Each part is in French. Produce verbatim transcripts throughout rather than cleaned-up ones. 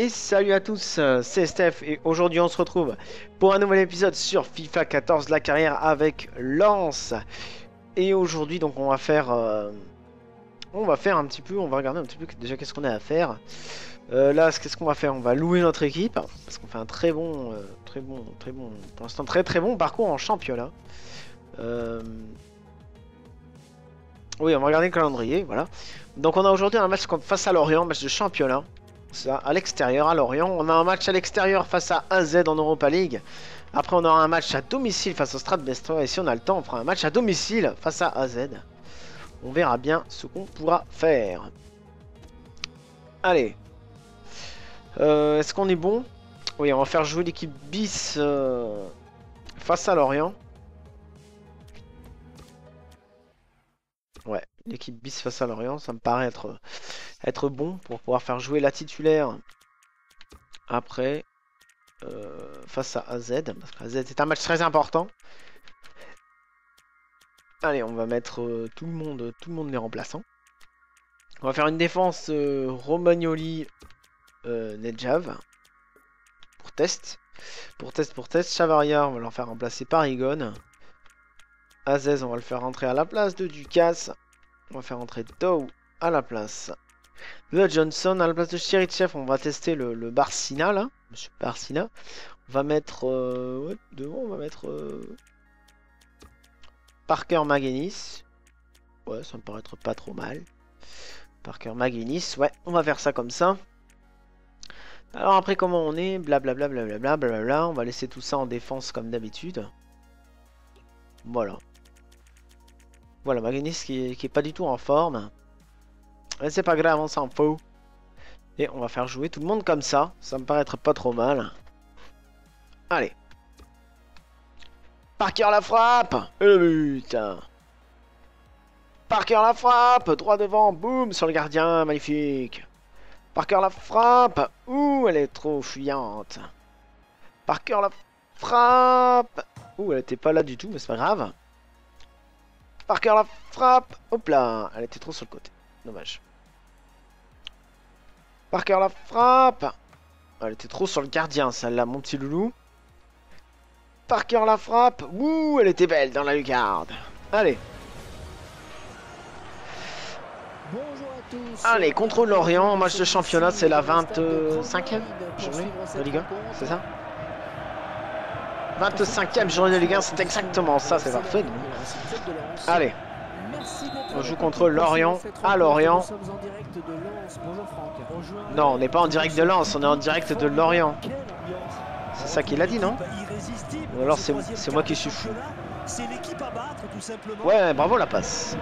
et salut à tous, c'est Steph et aujourd'hui on se retrouve pour un nouvel épisode sur FIFA quatorze la carrière avec Lance. Et aujourd'hui donc on va faire euh, on va faire un petit peu, on va regarder un petit peu déjà qu'est-ce qu'on a à faire. Euh, là qu'est-ce qu'on va faire, on va louer notre équipe parce qu'on fait un très bon, euh, très bon, très bon, pour l'instant très très bon parcours en championnat. Euh... Oui, on va regarder le calendrier, voilà. Donc on a aujourd'hui un match face à Lorient, match de championnat. Ça, à l'extérieur, à Lorient. On a un match à l'extérieur face à A Z en Europa League. Après, on aura un match à domicile face au Stade Brestois. Et si on a le temps, on fera un match à domicile face à A Z. On verra bien ce qu'on pourra faire. Allez. Euh, Est-ce qu'on est bon? Oui, on va faire jouer l'équipe bis euh, face à Lorient. Ouais, l'équipe bis face à Lorient, ça me paraît être, être bon pour pouvoir faire jouer la titulaire après euh, face à A Z. Parce que A Z est un match très important. Allez, on va mettre euh, tout le monde, tout le monde les remplaçants. On va faire une défense euh, Romagnoli, euh, Nedjav pour test. Pour test, pour test. Chavaria, on va l'en faire remplacer par Igon. Azaz, on va le faire rentrer à la place de Ducasse. On va faire rentrer Tau à la place de Johnson. À la place de Cherychev, on va tester le, le Barcina, là. Monsieur Barcina. On va mettre... Euh, ouais, devant, on va mettre... Euh, Parker, Maguenis. Ouais, ça me paraît être pas trop mal. Parker, Maguenis. Ouais, on va faire ça comme ça. Alors après, comment on est, blablabla, blablabla, blablabla. On va laisser tout ça en défense comme d'habitude. Voilà. Voilà, Maguenis qui, qui est pas du tout en forme. Mais c'est pas grave, on s'en fout. Et on va faire jouer tout le monde comme ça. Ça me paraît être pas trop mal. Allez. Parker la frappe. Et le but. Parker la frappe. Droit devant. Boum. Sur le gardien. Magnifique. Parker la frappe. Ouh, elle est trop fuyante. Parker la frappe. Ouh, elle était pas là du tout, mais c'est pas grave. Parker la frappe. Hop là, elle était trop sur le côté. Dommage. Parker la frappe. Elle était trop sur le gardien, celle-là, mon petit loulou. Parker la frappe. Ouh, elle était belle dans la lucarne. Allez. Bonjour à tous. Allez, contre Lorient, match de championnat, c'est la vingt-cinquième journée de Ligue un, c'est ça? vingt-cinquième journée de Ligue un, c'est exactement ça, c'est parfait. Allez, on joue contre Lorient, à Lorient. Non, on n'est pas en direct de Lens, on est en direct de Lorient. C'est ça qu'il a dit, non? Ou alors c'est moi qui suis fou. Ouais, bravo la passe.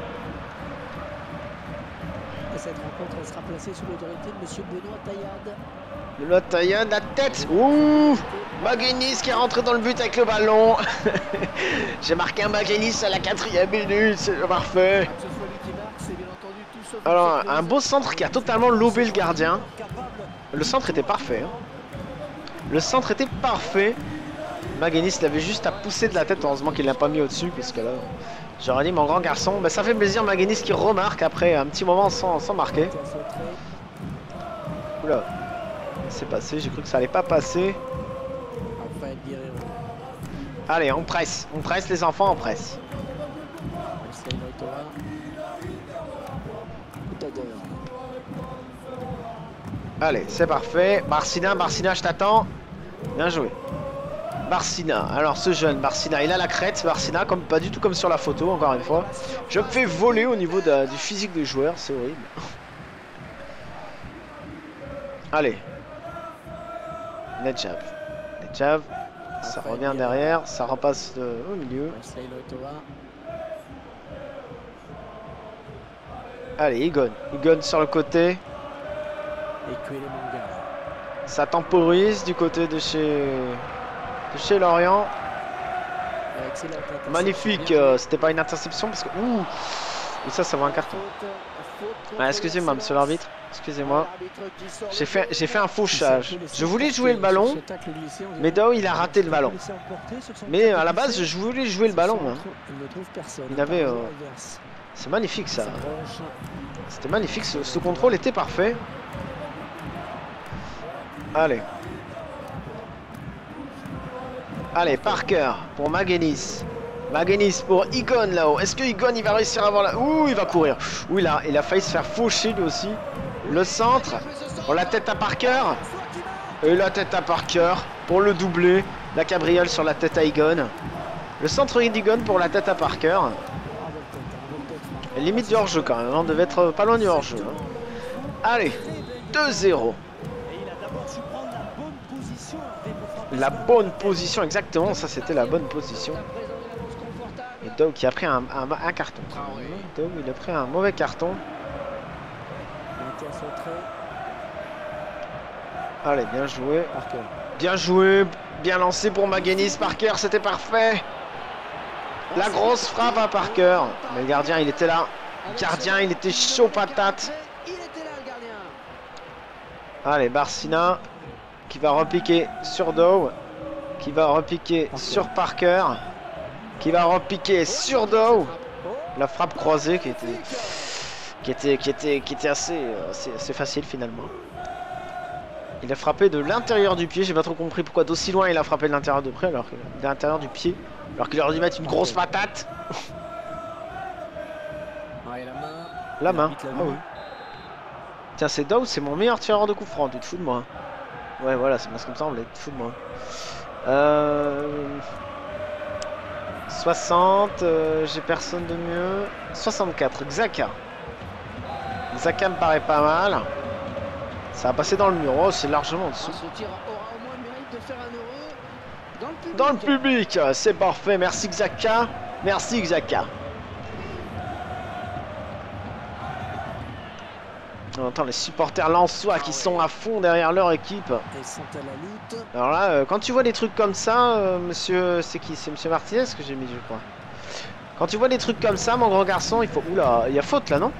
Cette rencontre, elle sera placée sous l'autorité de monsieur Benoît Taillade. Benoît Taillade, la tête. Ouh, Maguenis qui est rentré dans le but avec le ballon. J'ai marqué un Maguenis à la quatrième minute, c'est parfait. Alors, un beau centre qui a totalement lobé le gardien. Le centre était parfait. Hein. Le centre était parfait. Maguenis l'avait juste à pousser de la tête, heureusement qu'il ne l'a pas mis au-dessus, parce que là... J'aurais dit mon grand garçon, bah, ça fait plaisir Maguenis qui remarque après un petit moment sans, sans marquer. Oula, c'est passé, j'ai cru que ça allait pas passer. Allez, on presse, on presse les enfants, on presse. Allez, c'est parfait. Barcina, Barcina, je t'attends. Bien joué. Barcina, alors ce jeune Barcina, il a la crête Barcina, comme pas du tout comme sur la photo, encore une fois. Je me fais voler au niveau de, du physique des joueurs, c'est horrible. Allez. Nedjav. Nedjav, ça revient derrière, ça repasse de, au milieu. Allez, Igon. Igon sur le côté. Ça temporise du côté de chez... De chez Lorient. Magnifique, euh, c'était pas une interception parce que... Ouh. Et ça, ça vaut un carton. Ah, excusez-moi, monsieur l'arbitre. Excusez-moi. J'ai fait, j'ai fait un fauchage. Je voulais jouer le ballon, mais Dao, il a raté le ballon. Mais à la base, je voulais jouer le ballon. Hein. Il avait... Euh... C'est magnifique, ça. C'était magnifique, ce, ce contrôle était parfait. Allez. Allez, Parker pour Maguenis. Maguenis pour Igon là-haut. Est-ce que Igon il va réussir à avoir là? Ouh, il va courir. Ouh, là, il, il a failli se faire faucher lui aussi. Le centre. Pour la tête à Parker. Et la tête à Parker pour le doublé. La cabriole sur la tête à Igon. Le centre d'Igon pour la tête à Parker. Limite du hors-jeu quand même. On devait être pas loin du hors-jeu. Hein. Allez, deux zéro. La bonne position, exactement. Ça, c'était la bonne position. Et Doug qui a pris un, un, un carton. Doug, il a pris un mauvais carton. Allez, bien joué. Bien joué. Bien lancé pour Maguenis. Parker, c'était parfait. La grosse frappe à Parker. Mais le gardien, il était là. Le gardien, il était chaud patate. Allez, Barcina qui va repiquer sur Dow, qui va repiquer Parker. sur Parker, qui va repiquer sur Dow. La frappe croisée qui était qui était qui était qui était assez assez, assez facile finalement. Il a frappé de l'intérieur du pied. J'ai pas trop compris pourquoi d'aussi loin il a frappé de l'intérieur de près alors que de l'intérieur du pied alors qu'il aurait dû mettre une grosse patate. Ouais, la main. La main. La main. Ah, oui. Tiens, c'est Dow, c'est mon meilleur tireur de coup franc. Tu te fous de moi. Ouais, voilà, c'est parce que ça me semble être fou de moi. Euh... soixante, euh, j'ai personne de mieux. soixante-quatre, Xhaka. Xhaka me paraît pas mal. Ça va passer dans le mur. Oh, c'est largement en dessous. Dans le public, c'est parfait. Merci Xhaka. Merci Xhaka. On entend les supporters lensois qui sont à fond derrière leur équipe. Alors là, euh, quand tu vois des trucs comme ça, euh, monsieur, c'est qui? C'est monsieur Martinez que j'ai mis, je crois. Quand tu vois des trucs comme ça, mon grand garçon, il faut... Oula, il y a faute là, non?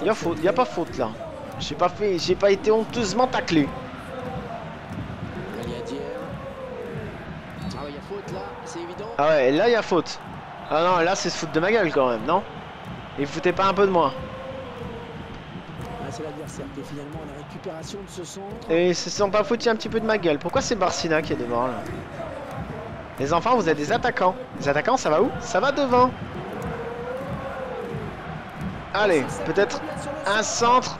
Il y a faute, il n'y a pas faute là. J'ai pas fait, j'ai pas été honteusement taclé. Ah ouais, là il y a faute. Ah non, là c'est se foutre de ma gueule quand même, non? Il foutait pas un peu de moi. Et ils se sont pas foutus un petit peu de ma gueule. Pourquoi c'est Barcina qui est devant là? Les enfants, vous êtes des attaquants. Les attaquants, ça va où? Ça va devant. Allez, peut-être un centre.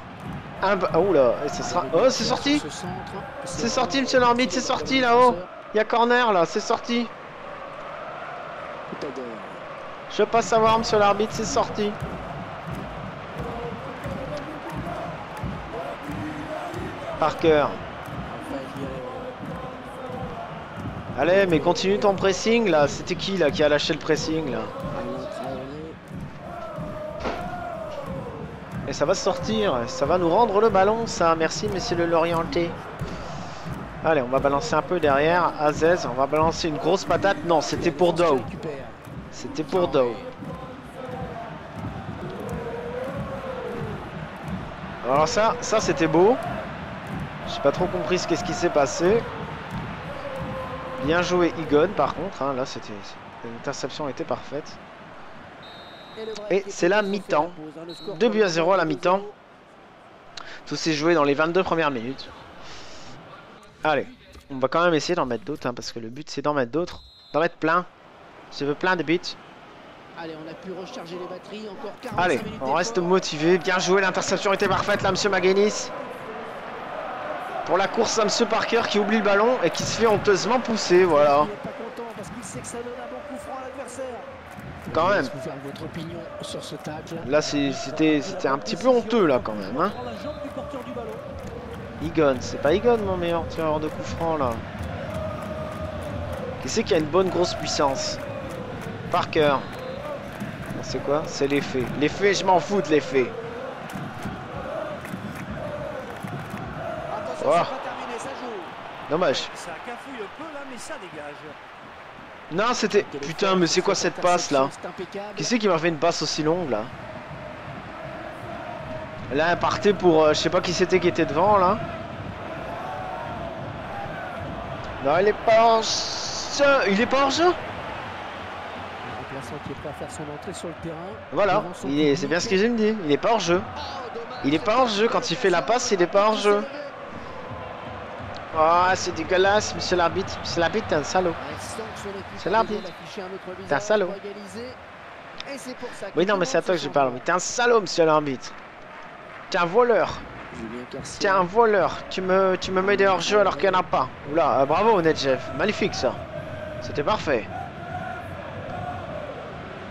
Un... Oh là, et ce sera... Oh, c'est sorti. C'est sorti, monsieur l'arbitre, c'est sorti là-haut. Il y a corner là, c'est sorti. Je veux pas savoir, monsieur l'arbitre, c'est sorti. Parker. Allez, mais continue ton pressing là. C'était qui là qui a lâché le pressing là? Et ça va sortir. Ça va nous rendre le ballon, ça. Merci, monsieur le Lorientais. Allez, on va balancer un peu derrière. Azaz, on va balancer une grosse patate. Non, c'était pour Dow. C'était pour Dow. Alors ça, ça c'était beau. J'ai pas trop compris ce qu'est-ce qui s'est passé. Bien joué Igon par contre. Hein, là c'était... L'interception était parfaite. Et c'est la mi-temps. deux buts à zéro à la mi-temps. Tout s'est joué dans les vingt-deux premières minutes. Allez. On va quand même essayer d'en mettre d'autres. Hein, parce que le but c'est d'en mettre d'autres. D'en mettre plein. Je veux plein de buts. Allez, on a pu recharger les batteries. Encore quarante-cinq Allez, minutes on reste motivé. Bien joué, l'interception était parfaite là, monsieur Maguenis. Pour la course à monsieur Parker qui oublie le ballon et qui se fait honteusement pousser, voilà. Il est pas content parce qu'il sait que ça donne un bon coup franc à l'adversaire. Quand même. Là, c'était un petit peu honteux là quand même. Hein. Igon, c'est pas Igon mon meilleur tireur de coup franc là. Qui c'est qui a une bonne grosse puissance? Parker. C'est quoi? C'est l'effet. L'effet, je m'en fous de l'effet. Oh. Dommage. Non, c'était... Putain, mais c'est quoi cette passe là? Qui c'est qui m'a fait une passe aussi longue là? Là, elle partait pour... Euh, je sais pas qui c'était qui était devant là. Non, elle est pas en jeu. Il est pas en jeu? remplaçant qui est prêt à faire son entrée sur le terrain. Voilà, c'est bien ce que j'ai me dit. Il n'est pas hors jeu. Il n'est pas hors jeu. Quand il fait la passe, il n'est pas hors jeu. Ah, oh, c'est dégueulasse, monsieur l'arbitre. Monsieur l'arbitre, t'es un salaud. C'est l'arbitre. T'es un salaud. Oui, non, mais c'est à toi que je parle. Mais t'es un salaud, monsieur l'arbitre. T'es un voleur. T'es un voleur. Tu me, tu me mets des hors-jeu alors qu'il n'y en a pas. Oula, euh, bravo, Nedjav. Magnifique, ça. C'était parfait.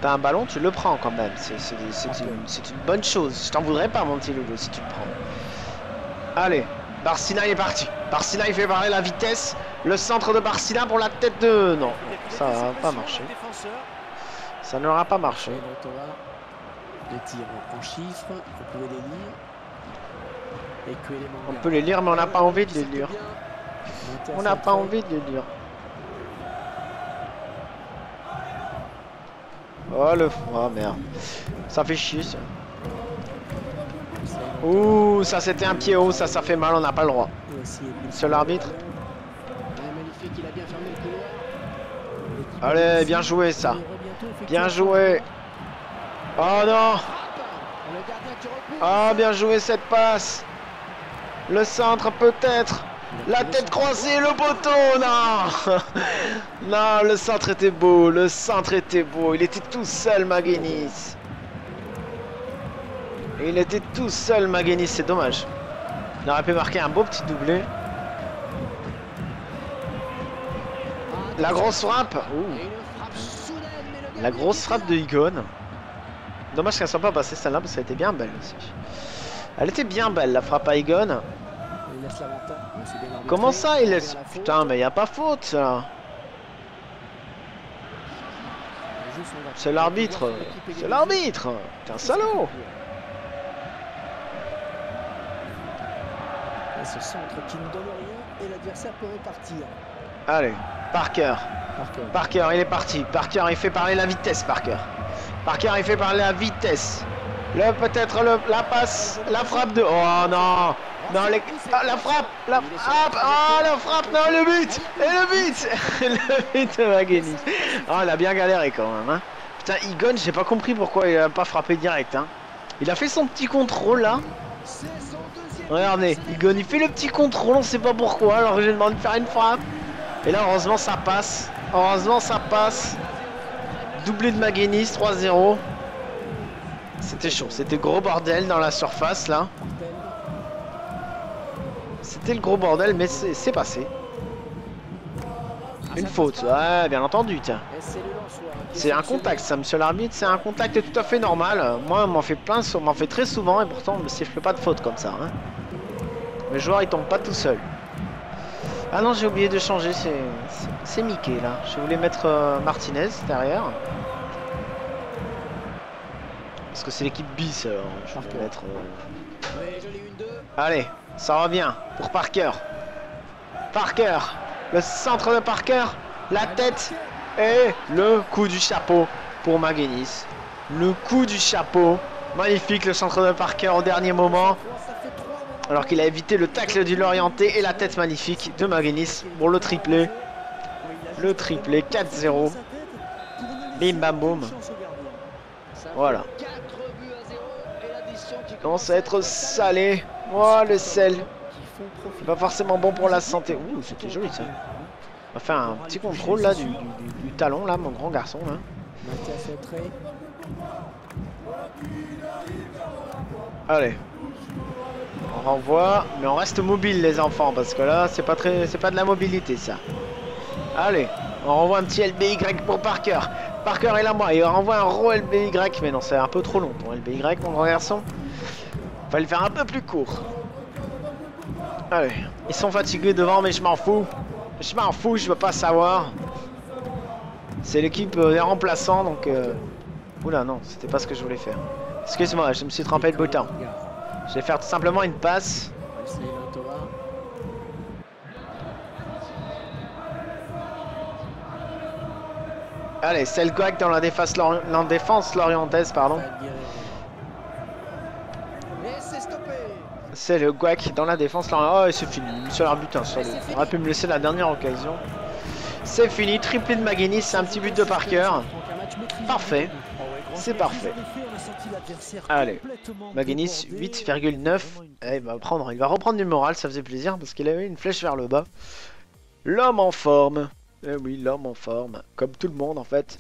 T'as un ballon, tu le prends quand même. C'est une, une bonne chose. Je t'en voudrais pas, mon petit loulou, si tu le prends. Allez, Barcina est parti. Barcina, il fait barrer la vitesse. Le centre de Barcina pour la tête de... Non, ça n'a pas marché. Ça n'aura pas marché. Les tirs en chiffres, vous pouvez les lire. Et que les on peut les lire, mais on n'a pas envie de les lire. On n'a pas envie de les lire. Oh le oh merde, ça fait chier ça. Ouh, ça c'était un pied haut, ça ça fait mal, on n'a pas le droit. Seul arbitre. Allez, bien joué ça. Bien joué. Oh non. Oh bien joué cette passe. Le centre peut-être. La tête croisée, le poteau, non. Non, le centre était beau, le centre était beau. Il était tout seul, Maguenis. Il était tout seul, Maguenis, c'est dommage. Il aurait pu marquer un beau petit doublé. La grosse frappe. Ouh. La grosse frappe de Igon. Dommage qu'elle soit pas passée celle-là, parce qu'elle était bien belle aussi. Elle était bien belle, la frappe à Igon. Comment ça il laisse... Putain mais il n'y a pas faute ça. C'est l'arbitre. C'est l'arbitre. T'es un salaud. Ce centre qui ne donne rien et l'adversaire peut repartir. Allez, Parker. Parker, il est parti. Parker, il fait parler la vitesse, Parker. Parker, il fait parler la vitesse. Le peut-être la passe, la frappe de... Oh non. Non, les... ah, la frappe, la frappe, ah la frappe, non, le but, et le but, le but de Maguenis. Ah, il a bien galéré quand même. Hein. Putain, Igon, j'ai pas compris pourquoi il a pas frappé direct. Hein. Il a fait son petit contrôle là. Regardez, Igon, il fait le petit contrôle, on sait pas pourquoi. Alors je demande de faire une frappe. Et là, heureusement, ça passe. Heureusement, ça passe. Doublé de Maguenis, trois zéro. C'était chaud, c'était gros bordel dans la surface là. C'était le gros bordel, mais c'est passé. Une faute, ouais, bien entendu, tiens. C'est un contact, ça, monsieur l'arbitre, c'est un contact tout à fait normal. Moi, on m'en fait plein, on m'en fait très souvent, et pourtant, on ne siffle pas de faute comme ça. Hein. Le joueur, il tombe pas tout seul. Ah non, j'ai oublié de changer, c'est Mickey, là. Je voulais mettre euh, Martinez derrière. Parce que c'est l'équipe bis, alors je vais mettre... Euh... Allez, ça revient pour Parker. Parker, le centre de Parker, la tête et le coup du chapeau pour Maguenis. Le coup du chapeau, magnifique le centre de Parker au dernier moment. Alors qu'il a évité le tacle du Lorienté et la tête magnifique de Maguenis pour le triplé. Le triplé, quatre zéro. Bim bam boum. Voilà. Il commence à être salé. Oh le sel. C'est pas forcément bon pour la santé. Ouh c'était joli ça. On va faire un petit contrôle là du, du, du talon là, mon grand garçon là. Allez. On renvoie. Mais on reste mobile les enfants parce que là c'est pas très. C'est pas de la mobilité ça. Allez, on renvoie un petit L B Y pour Parker. Parker est là moi. Il renvoie un gros L B Y, mais non c'est un peu trop long pour L B Y mon grand garçon. Fallait le faire un peu plus court. Allez, ils sont fatigués devant, mais je m'en fous. Je m'en fous, je veux pas savoir. C'est l'équipe des remplaçants, donc... Euh... Oula, non, c'était pas ce que je voulais faire. Excuse-moi, je me suis trempé de bouton. Je vais faire tout simplement une passe. Allez, c'est le coac dans la défense, lor... la défense lorientaise, pardon. C'est le guac dans la défense. Là, oh, c'est fini. Monsieur l'arbitre, on aurait pu me laisser la dernière occasion. C'est fini. Triplé de Maguenis, c'est un petit but de Parker. Parfait. C'est parfait. Allez. Maguenis, huit virgule neuf. Eh, il va prendre, il va reprendre du moral, ça faisait plaisir parce qu'il avait une flèche vers le bas. L'homme en forme. Eh oui, l'homme en forme. Comme tout le monde en fait.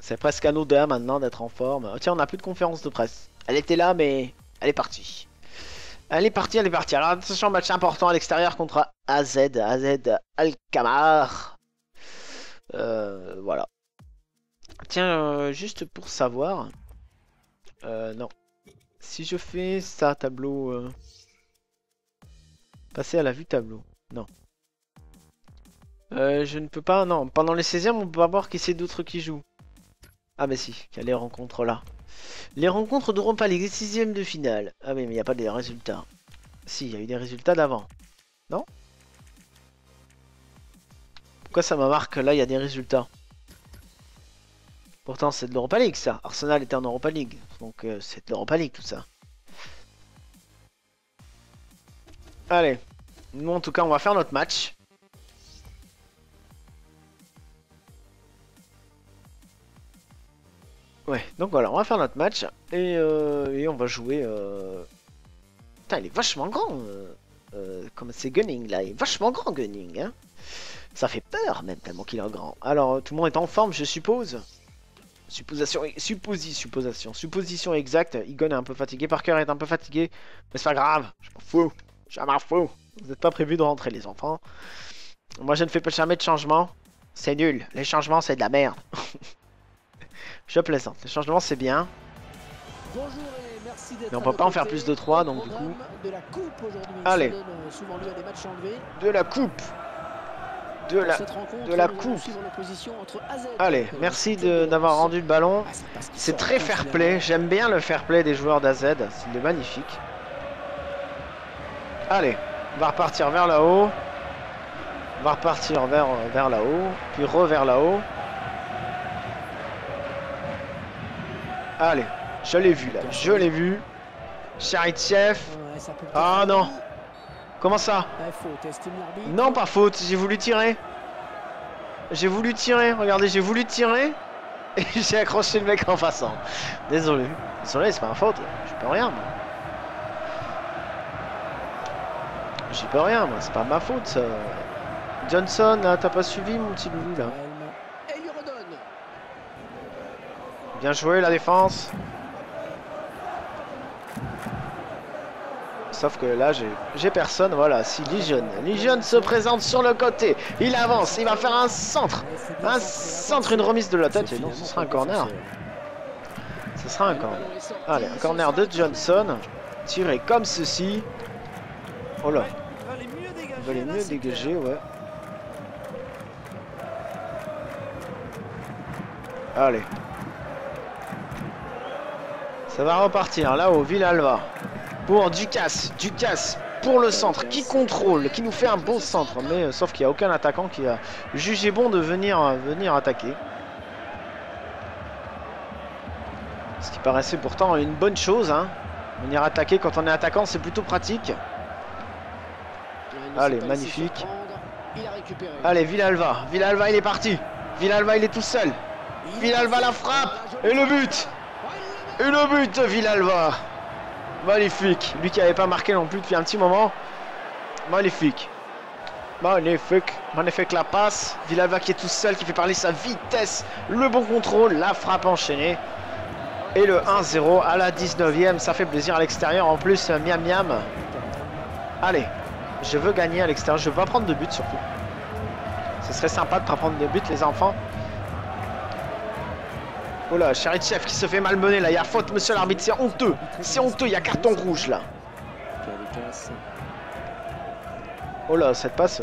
C'est presque anodin maintenant d'être en forme. Oh, tiens, on n'a plus de conférence de presse. Elle était là, mais elle est partie. Elle est partie, elle est partie. Alors attention, match important à l'extérieur contre A Z, A Z Alkmaar. Euh, voilà. Tiens, euh, juste pour savoir. Euh, non. Si je fais ça, tableau. Euh... Passer à la vue tableau. Non. Euh, je ne peux pas. Non, pendant les seizièmes, on peut pas voir qui c'est d'autres qui jouent. Ah mais si, il y a les rencontres là. Les rencontres d'Europa League, les sixièmes de finale. Ah mais il n'y a pas de résultats. Si, il y a eu des résultats d'avant. Non? Pourquoi ça m'a marqué là, il y a des résultats? Pourtant c'est de l'Europa League ça. Arsenal était en Europa League. Donc euh, c'est de l'Europa League tout ça. Allez. Nous en tout cas on va faire notre match. Ouais, donc voilà, on va faire notre match et, euh, et on va jouer. Euh... Putain, il est vachement grand. Euh, euh, comme c'est Gunning là, il est vachement grand Gunning. Hein, ça fait peur même tellement qu'il est grand. Alors, tout le monde est en forme, je suppose. Supposition, supposi, supposition, supposition exacte. Igon est un peu fatigué, Parker est un peu fatigué, mais c'est pas grave. Je m'en fous, je m'en fous. Vous n'êtes pas prévu de rentrer les enfants. Moi, je ne fais pas jamais de changement. C'est nul. Les changements, c'est de la merde. Je plaisante, le changement c'est bien. Bonjour et merci d'être. Mais on peut pas en faire plus de trois donc du coup. De la coupe aujourd'hui. Allez. Souvent lié à des matchs enlevés. De la coupe. De la de la coupe. Allez, merci d'avoir rendu le ballon. C'est très fair play, j'aime bien le fair play des joueurs d'A Z, c'est magnifique. Allez, on va repartir vers là-haut. On va repartir vers vers là-haut, puis re vers là-haut. Allez, je l'ai vu là, je l'ai vu. Cherychev. Ah non. Comment ça? Non, pas faute, j'ai voulu tirer. J'ai voulu tirer, regardez, j'ai voulu tirer. Et j'ai accroché le mec en passant. Désolé. Désolé, c'est pas ma faute, je peux rien moi. J'y peux rien moi, c'est pas ma faute ça. Johnson, là, t'as pas suivi mon petit loulou là. Bien joué la défense. Sauf que là j'ai personne. Voilà, si Ligion. Ligion se présente sur le côté. Il avance, il va faire un centre. Un centre, une remise de la tête. Et non, ce sera un corner. Ce sera un corner. Allez, un corner de Johnson. Tiré comme ceci. Oh là. Il va les mieux dégager, ouais. Allez. Ça va repartir là-haut, Villalva. Pour Ducasse, Ducasse pour le centre, qui contrôle, qui nous fait un bon centre. Mais euh, sauf qu'il n'y a aucun attaquant qui a jugé bon de venir, euh, venir attaquer. Ce qui paraissait pourtant une bonne chose. Hein. Venir attaquer quand on est attaquant, c'est plutôt pratique. Allez, magnifique. Allez, Villalva. Villalva, il est parti. Villalva, il est tout seul. Villalva la frappe et le but. Et le but de Villalva. Magnifique. Lui qui n'avait pas marqué non plus depuis un petit moment. Magnifique. Magnifique. Magnifique la passe. Villalva qui est tout seul, qui fait parler sa vitesse. Le bon contrôle. La frappe enchaînée. Et le un zéro à la dix-neuvième. Ça fait plaisir à l'extérieur en plus. Miam miam. Allez. Je veux gagner à l'extérieur. Je veux pas prendre de but surtout. Ce serait sympa de ne pas prendre de but les enfants. Oh là, Cherychev qui se fait malmener là, il y a faute monsieur l'arbitre, c'est honteux, c'est honteux, il y a carton rouge là. Oh là, cette passe,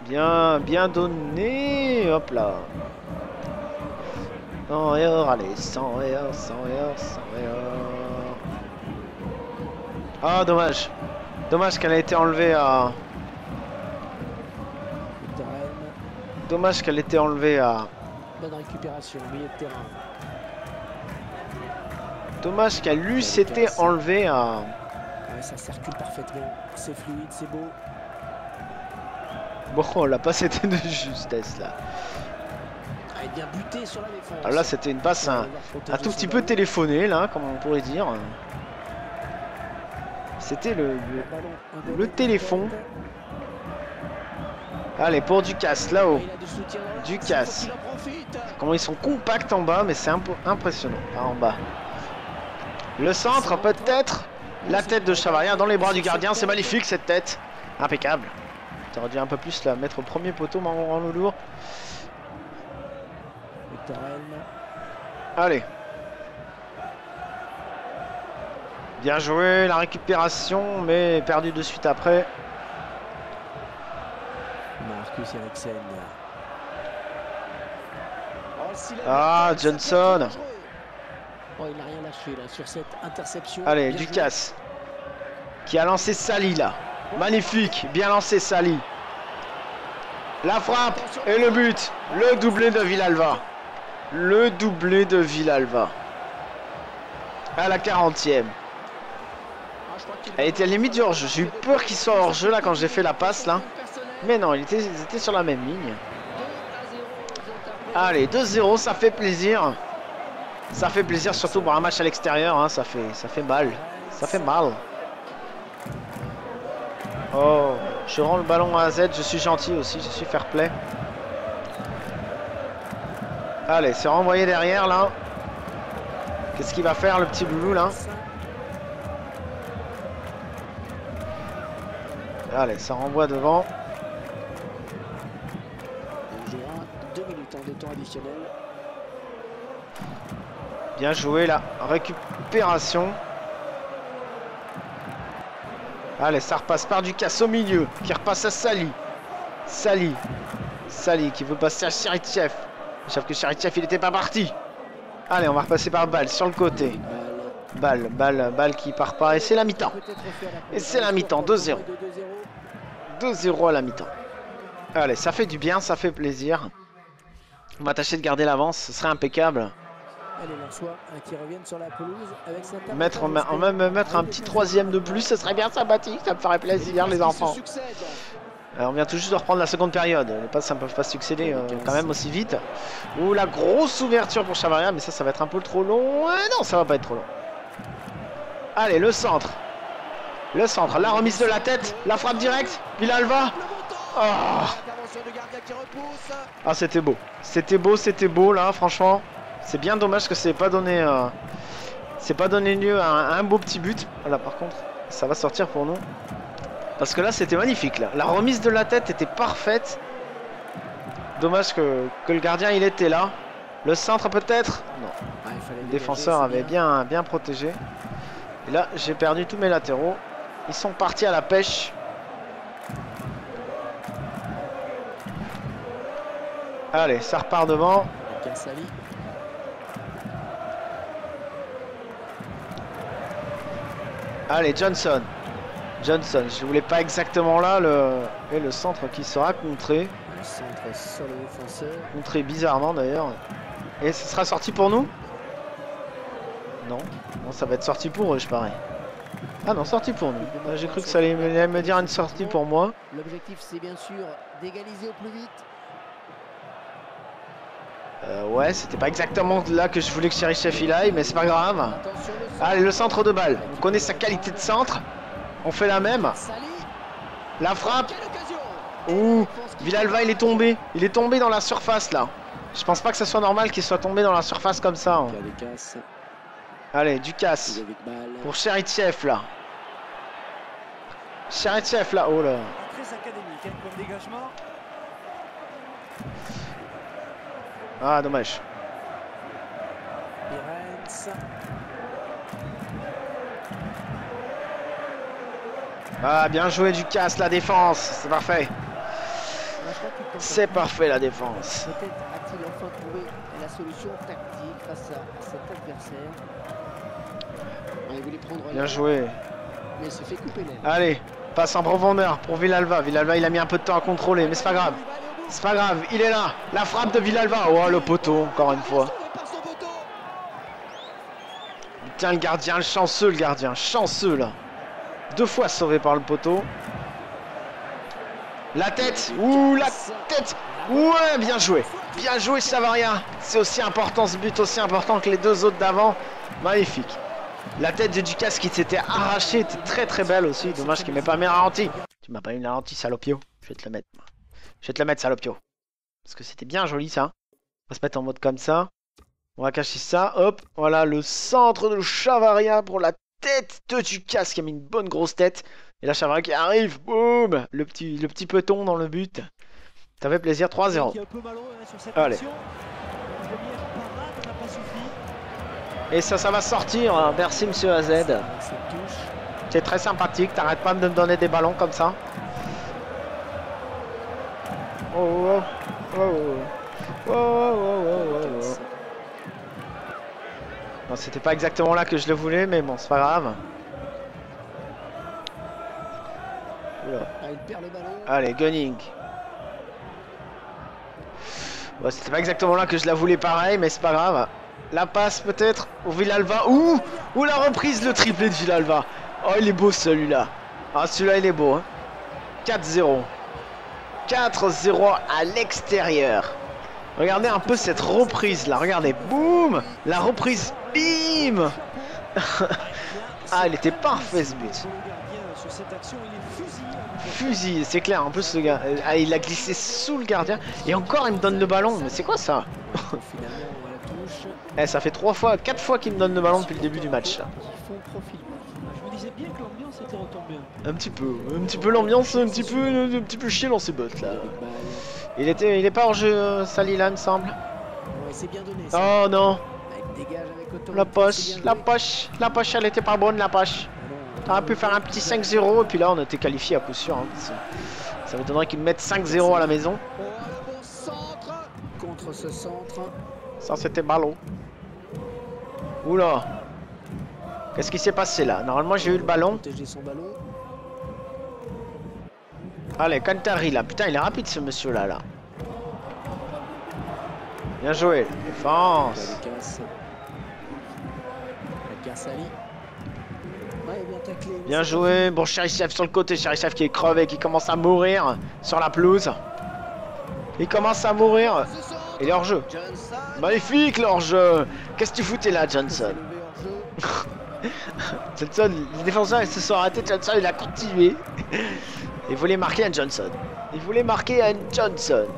bien, bien donnée, hop là. Sans erreur, allez, sans erreur, sans erreur, sans erreur. Ah, dommage, dommage qu'elle ait été enlevée à... Dommage qu'elle ait été enlevée à... Bonne récupération, milieu de terrain. Dommage qu'elle lui s'était enlevée à... Ouais, ça circule parfaitement. C'est fluide, c'est beau. Bon, on l'a pas, c'était de justesse là. Alors là, c'était une passe un, un tout petit peu téléphonée, là, comme on pourrait dire. C'était le, le, le téléphone. Allez, pour Ducasse, là-haut. Ducasse. Comment ils sont compacts en bas, mais c'est impressionnant. Hein, en bas. Le centre, peut-être. La tête de Chavaria dans les bras du gardien. C'est magnifique, cette tête. Impeccable. Ça aurait dû un peu plus la mettre au premier poteau, mais on rend le lourd. Allez. Bien joué, la récupération, mais perdu de suite après. Marcus Eriksen. Ah, Johnson. Oh, il n'a rien lâché là sur cette interception. Allez, Ducasse. Qui a lancé Sali là. Magnifique, bien lancé Sali. La frappe et le but. Le doublé de Villalva. Le doublé de Villalva. À la quarantième. Elle était à la limite du hors-jeu. J'ai eu peur qu'il soit hors-jeu là quand j'ai fait la passe là. Mais non, ils étaient, il était sur la même ligne. Allez, deux zéro, ça fait plaisir. Ça fait plaisir surtout pour un match à l'extérieur. Hein, ça, fait, ça fait mal. Ça fait mal. Oh, je rends le ballon à A Z. Je suis gentil aussi. Je suis fair play. Allez, c'est renvoyé derrière là. Qu'est-ce qu'il va faire le petit loulou là? Allez, ça renvoie devant. Bien joué la récupération. Allez, ça repasse par Ducasse au milieu. Qui repasse à Sali. Sali. Sali qui veut passer à Cherychev. Sauf que Cherychev il n'était pas parti. Allez, on va repasser par Balle sur le côté. Balle, balle, balle qui part pas. Et c'est la mi-temps. Et c'est la mi-temps. deux zéro. deux zéro à la mi-temps. Allez, ça fait du bien, ça fait plaisir. On va tâcher de garder l'avance, ce serait impeccable. Mettre en, en même mettre un petit troisième de plus, ce serait bien sympathique, ça me ferait plaisir les enfants. Alors, on vient tout juste de reprendre la seconde période. Les passes ne peuvent pas succéder euh, quand même aussi vite. Ou la grosse ouverture pour Chavaria, mais ça, ça va être un peu trop long. Ah, non, ça va pas être trop long. Allez, le centre. Le centre, la remise de la tête, la frappe directe, Villalva. Ah, ah c'était beau. C'était beau, c'était beau là, franchement. C'est bien dommage que c'est pas donné. Euh... C'est pas donné lieu à un, à un beau petit but. Là par contre, ça va sortir pour nous. Parce que là c'était magnifique là. La remise de la tête était parfaite. Dommage que, que le gardien il était là. Le centre peut-être. Non. Ah, le défenseur avait bien, bien protégé. Et là j'ai perdu tous mes latéraux. Ils sont partis à la pêche. Allez, ça repart devant. Allez, Johnson. Johnson, je voulais pas exactement là. Le... Et le centre qui sera contré. Le centre sur le défenseur. Contré bizarrement d'ailleurs. Et ce sera sorti pour nous? Non. Non, ça va être sorti pour eux, je parie. Ah non, sortie pour nous. J'ai cru que ça allait me dire une sortie pour moi. L'objectif, c'est bien sûr d'égaliser au plus vite. Euh, ouais, c'était pas exactement là que je voulais que Cherychev il aille, mais c'est pas grave. Allez, le centre de balle. On connaît sa qualité de centre. On fait la même. La frappe. Ouh, Villalva il est tombé. Il est tombé dans la surface là. Je pense pas que ce soit normal qu'il soit tombé dans la surface comme ça. Hein. Allez, Ducasse. Pour Cherychev là. Cherychev là. Oh là. Ah, dommage. Ah, bien joué Ducasse, la défense. C'est parfait. C'est parfait la défense. Peut-être a-t-il enfin trouvé la solution tactique face à cet adversaire. Bien joué. Mais il se fait couper l'air. Allez, passe en profondeur pour Villalva. Villalva, il a mis un peu de temps à contrôler, mais c'est pas grave. C'est pas grave, il est là. La frappe de Villalva. Oh, le poteau, encore une fois. Putain, le gardien, le chanceux, le gardien. Chanceux, là. Deux fois sauvé par le poteau. La tête, ouh la tête, ouais, bien joué, bien joué Chavaria. C'est aussi important ce but, aussi important que les deux autres d'avant, magnifique. La tête de Ducasse qui s'était arrachée était très très belle aussi, dommage qu'il m'ait pas mis la ralentie. Tu m'as pas mis la ralentie, salopio, je vais te la mettre, je vais te la mettre salopio. Parce que c'était bien joli ça, on va se mettre en mode comme ça, on va cacher ça, hop, voilà le centre de Chavaria pour la tête de Ducasse qui a mis une bonne grosse tête. Et là Chavaria qui arrive, boum, le petit, le petit peton dans le but, ça fait plaisir, trois zéro. Allez. Et ça, ça va sortir, hein. Merci monsieur A Z. C'est très sympathique, t'arrêtes pas de me donner des ballons comme ça. Oh oh oh oh oh oh oh oh. Bon, c'était pas exactement là que je le voulais, mais bon, c'est pas grave. Allez, Gunning. Bon, c'était pas exactement là que je la voulais pareil, mais c'est pas grave. La passe peut-être au Villalva. Ouh, ou la reprise, le triplé de Villalva. Oh, il est beau celui-là. Ah, celui-là, il est beau. Hein. quatre zéro. quatre zéro à l'extérieur. Regardez un peu cette reprise là. Regardez, boum. La reprise, bim. Ah, il était parfait ce but. Fusil, c'est clair. En plus, le gars, ah, il a glissé sous le gardien. Et encore, il me donne le ballon. Mais c'est quoi ça? Eh, ça fait trois fois, quatre fois qu'il me donne le ballon depuis le début du match. Un petit peu, un petit peu l'ambiance, un petit peu, un petit peu chier dans ses bottes là. Il était, il est pas en jeu, Sali là, me semble. Oh non. La poche, la poche, la poche, elle était pas bonne la poche. T'aurais pu faire un petit cinq zéro et puis là on était qualifié à coup sûr. Hein. Ça, ça m'étonnerait qu'ils me mettent cinq zéro à la maison. Contre ce centre. Ça c'était ballon. Oula. Qu'est-ce qui s'est passé là? Normalement j'ai eu le ballon. Allez, Cantari là. Putain, il est rapide ce monsieur là là. Bien joué. Défense. Bien joué. Bon, Cherychev sur le côté. Cherychev qui est crevé, qui commence à mourir sur la pelouse. Il commence à mourir. Et leur jeu. Johnson. Magnifique leur jeu. Qu'est-ce que tu foutais là, Johnson? Johnson, les défenseurs ils se sont arrêtés. Johnson, il a continué. Il voulait marquer à Johnson. Il voulait marquer à Johnson.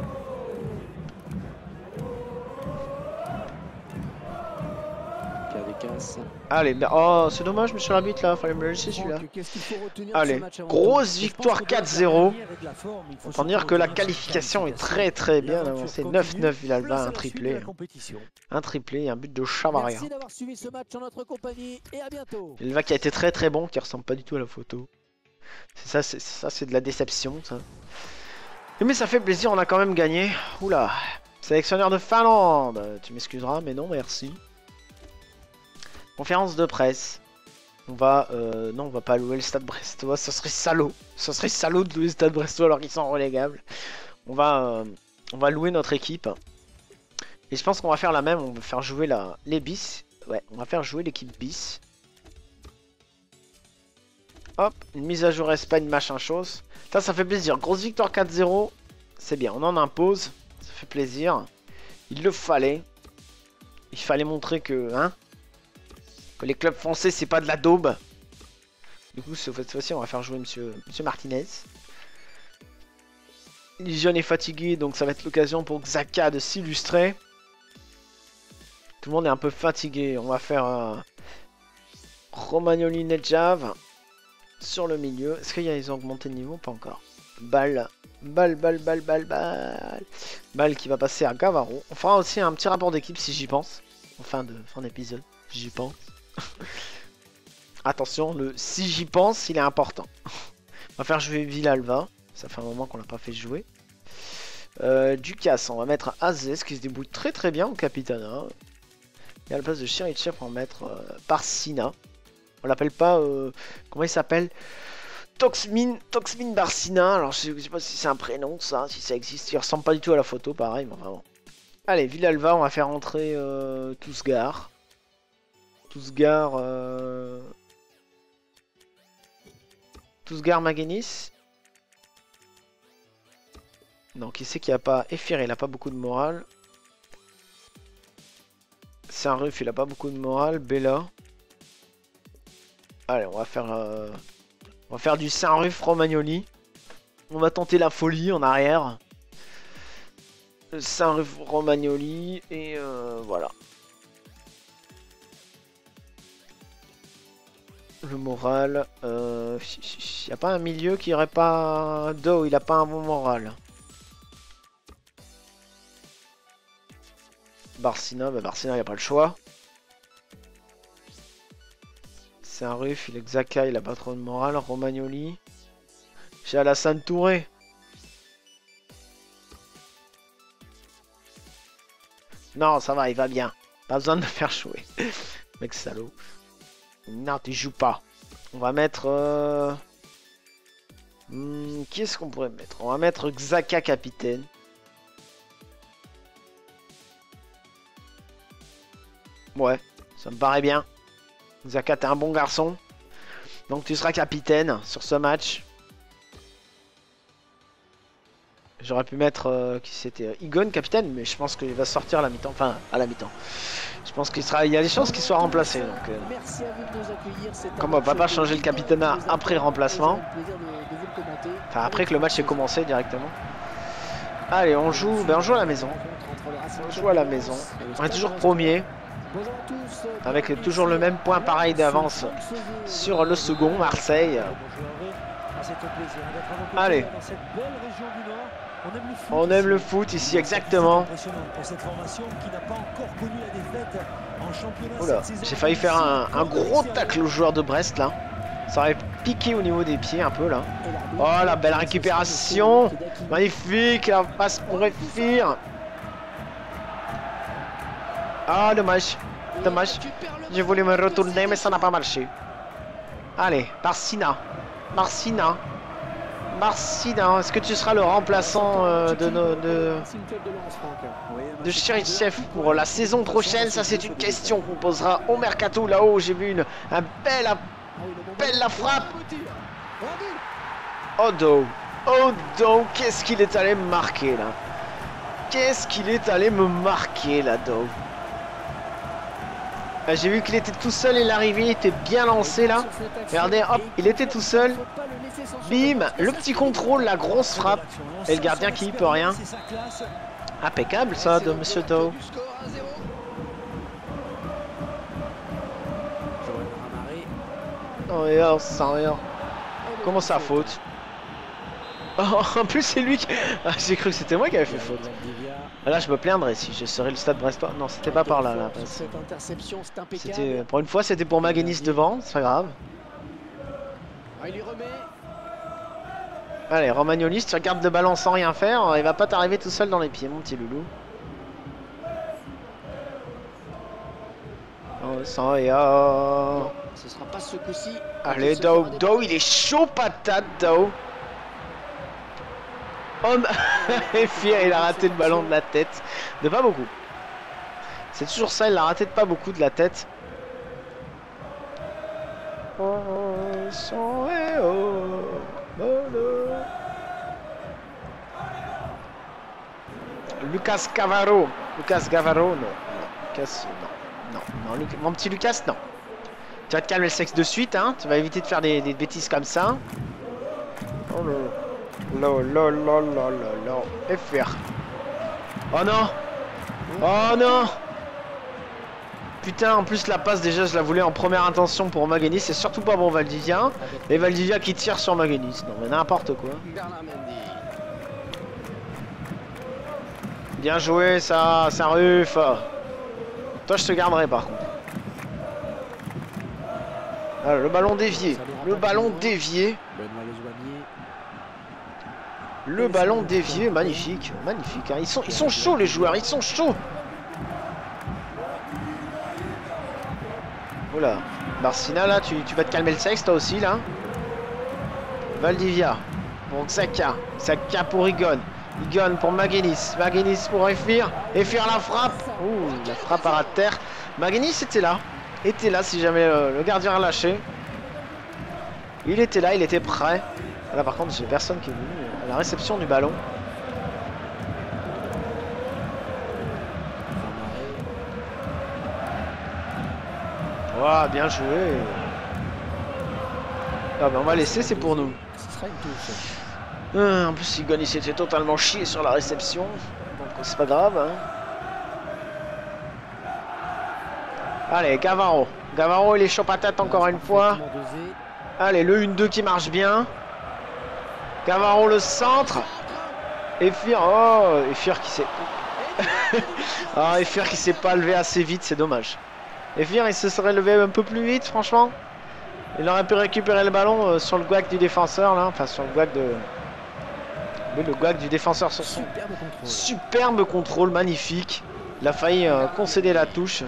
Allez, oh, c'est dommage, monsieur l'arbitre là. Fallait me le laisser celui-là. Allez, grosse victoire quatre zéro. Autant dire que la qualification est très très bien avancée. neuf neuf Villalba, un triplé. Un triplé et un but de Chavaria. Villalba qui a été très très bon, qui ressemble pas du tout à la photo. C'est ça, c'est ça, c'est de la déception ça. Mais ça fait plaisir, on a quand même gagné. Oula, sélectionneur de Finlande. Tu m'excuseras, mais non, merci. Conférence de presse. On va... Euh, non, on va pas louer le Stade Brestois. Ce serait salaud. Ce serait salaud de louer le Stade Brestois alors qu'ils sont relégables. On va, euh, on va louer notre équipe. Et je pense qu'on va faire la même. On va faire jouer la, les bis. Ouais, on va faire jouer l'équipe bis. Hop, une mise à jour Espagne, machin chose. Ça, ça fait plaisir. Grosse victoire quatre zéro. C'est bien, on en impose. Ça fait plaisir. Il le fallait. Il fallait montrer que... Hein, que les clubs français c'est pas de la daube. Du coup cette fois-ci on va faire jouer monsieur, monsieur Martinez. Il jeune est fatigué, donc ça va être l'occasion pour Xhaka de s'illustrer. Tout le monde est un peu fatigué. On va faire euh, Romagnoli, Nedjav sur le milieu. Est-ce qu'ils ont augmenté de niveau? Pas encore. Balle, balle, balle, balle, balle, balle. Balle qui va passer à Gavaro. On fera aussi un petit rapport d'équipe si j'y pense. En fin de fin d'épisode, j'y pense. Attention, le si j'y pense, il est important. On va faire jouer Villalva. Ça fait un moment qu'on l'a pas fait jouer. Euh, Ducasse, on va mettre Azaz qui se débrouille très très bien au capitana. Et à la place de Cherychev, on va mettre euh, Barcina. On l'appelle pas. Euh, comment il s'appelle? Toxmin, Toxmin Barcina. Alors je sais, je sais pas si c'est un prénom, ça, si ça existe. Il ressemble pas du tout à la photo, pareil, mais vraiment. Allez, Villalva, on va faire entrer euh, Tousgar. Tousgar, euh... Tousgar Maguenis. Donc il sait qu'il n'y a pas... Ephir, il n'a pas beaucoup de morale. C'est un ref, il n'a pas beaucoup de morale. Bella. Allez, on va faire... Euh... On va faire du Saint-Ruf Romagnoli. On va tenter la folie en arrière. Saint-Ruf Romagnoli. Et euh, voilà. Le moral. Il euh, n'y a pas un milieu qui aurait pas... Do, il n'a pas un bon moral. Barcina. Bah Barcina, il n'y a pas le choix. C'est un ruf, il est Xhaka, il a pas trop de morale. Romagnoli. J'ai Alassane Touré. Non, ça va, il va bien. Pas besoin de me faire jouer. Mec salaud. Non, tu joues pas. On va mettre... Euh... Hmm, qui est-ce qu'on pourrait mettre? On va mettre Xhaka capitaine. Ouais, ça me paraît bien. Xhaka, t'es un bon garçon. Donc tu seras capitaine sur ce match. J'aurais pu mettre... Euh, qui c'était Igon capitaine, mais je pense qu'il va sortir à la mi-temps. Enfin, à la mi-temps. Je pense qu'il sera... Il y a des chances qu'il soit remplacé. Donc, euh... Merci à vous de nous accueillir. Comme on va pas changer le capitana après remplacement. Enfin, après que le match ait commencé directement. Allez, on joue... Ben, on joue à la maison. On joue à la maison. On est toujours premier. Avec toujours le même point pareil d'avance sur le second, Marseille. Allez. On aime le foot ici, exactement. Oula, j'ai failli faire un, un gros tacle au joueur de Brest là. Ça aurait piqué au niveau des pieds un peu là. Oh la belle récupération. Magnifique, la passe pour Ephir. Ah, dommage, dommage. J'ai voulu me retourner, mais ça n'a pas marché. Allez, Barcina. Barcina. Barcina, est-ce que tu seras le remplaçant euh, de, de, de, de Cherychev pour la saison prochaine? Ça, c'est une question qu'on posera au mercato. Là-haut, j'ai vu une, une belle, belle la frappe. Odo. Odo, qu'est-ce qu'il est allé me marquer là? Qu'est-ce qu'il est allé me marquer là, Odo? J'ai vu qu'il était tout seul et l'arrivée était bien lancée là. Regardez, hop, il était tout seul. Bim, le petit contrôle, la grosse frappe. Et le gardien qui n'y peut rien. Impeccable ça de Monsieur Tau. Oh, regarde, sans rien. Comment ça, faute? Oh, en plus, c'est lui qui... Ah, j'ai cru que c'était moi qui avait fait faute. Là, je me plaindrais si je serais le Stade Brestois. Non, c'était pas par là. là c'était pour une fois, c'était pour Maguenis devant. C'est pas grave. Allez, Romagnoli, tu regardes de ballon sans rien faire. Il va pas t'arriver tout seul dans les pieds, mon petit loulou. Oh, sans et oh. Ce sera pas ce coup-ci. Allez, Tau, Tau, il est chaud patate, Tau. Homme et fier, il a raté le ballon de la tête. De pas beaucoup. C'est toujours ça, il l'a raté de pas beaucoup de la tête. Lucas Gavaro. Lucas Gavaro, non. Lucas, non. Non, non. Mon petit Lucas, non. Tu vas te calmer le sexe de suite, hein. Tu vas éviter de faire des, des bêtises comme ça. Oh là là. Lol, lol, lol, lol, lol, F R. Oh non. Oh non. Putain, en plus la passe déjà je la voulais en première intention pour Maguenis. C'est surtout pas bon Valdivia. Et Valdivia qui tire sur Maguenis. Non mais n'importe quoi. Bien joué ça, c'est un ruf. Toi je te garderai par contre. Alors, le ballon dévié. Le ballon dévié. Le ballon dévié, magnifique, magnifique. Hein. Ils sont, ils sont chauds les joueurs, ils sont chauds. Voilà, Barcina là, tu, tu vas te calmer le sexe toi aussi là. Valdivia pour Xhaka, Xhaka pour Igon, Igon pour Maguenis, Maguenis pour Ephir, Ephir la frappe. Ouh, la frappe à la terre. Maguenis était là, était là si jamais euh, le gardien a lâché. Il était là, il était prêt. Là par contre j'ai personne qui est venu à la réception du ballon. Voilà, bien joué. Ah ben on va laisser, c'est pour nous. Ce sera une touche. Euh, en plus, Igon il s'était totalement chié sur la réception. Donc c'est pas grave. Hein. Allez, Gavaro. Gavaro, il est chaud patate encore une fois. Allez, le un deux qui marche bien. Gavaro, le centre. Et Fir. Oh, et Fir qui s'est. Ah, Efir qui s'est pas levé assez vite, c'est dommage. Efir il se serait levé un peu plus vite, franchement. Il aurait pu récupérer le ballon euh, sur le guac du défenseur, là. Enfin, sur le guac de. Oui, le guac du défenseur sur son. Superbe contrôle, Superbe contrôle magnifique. Il a failli euh, concéder la touche.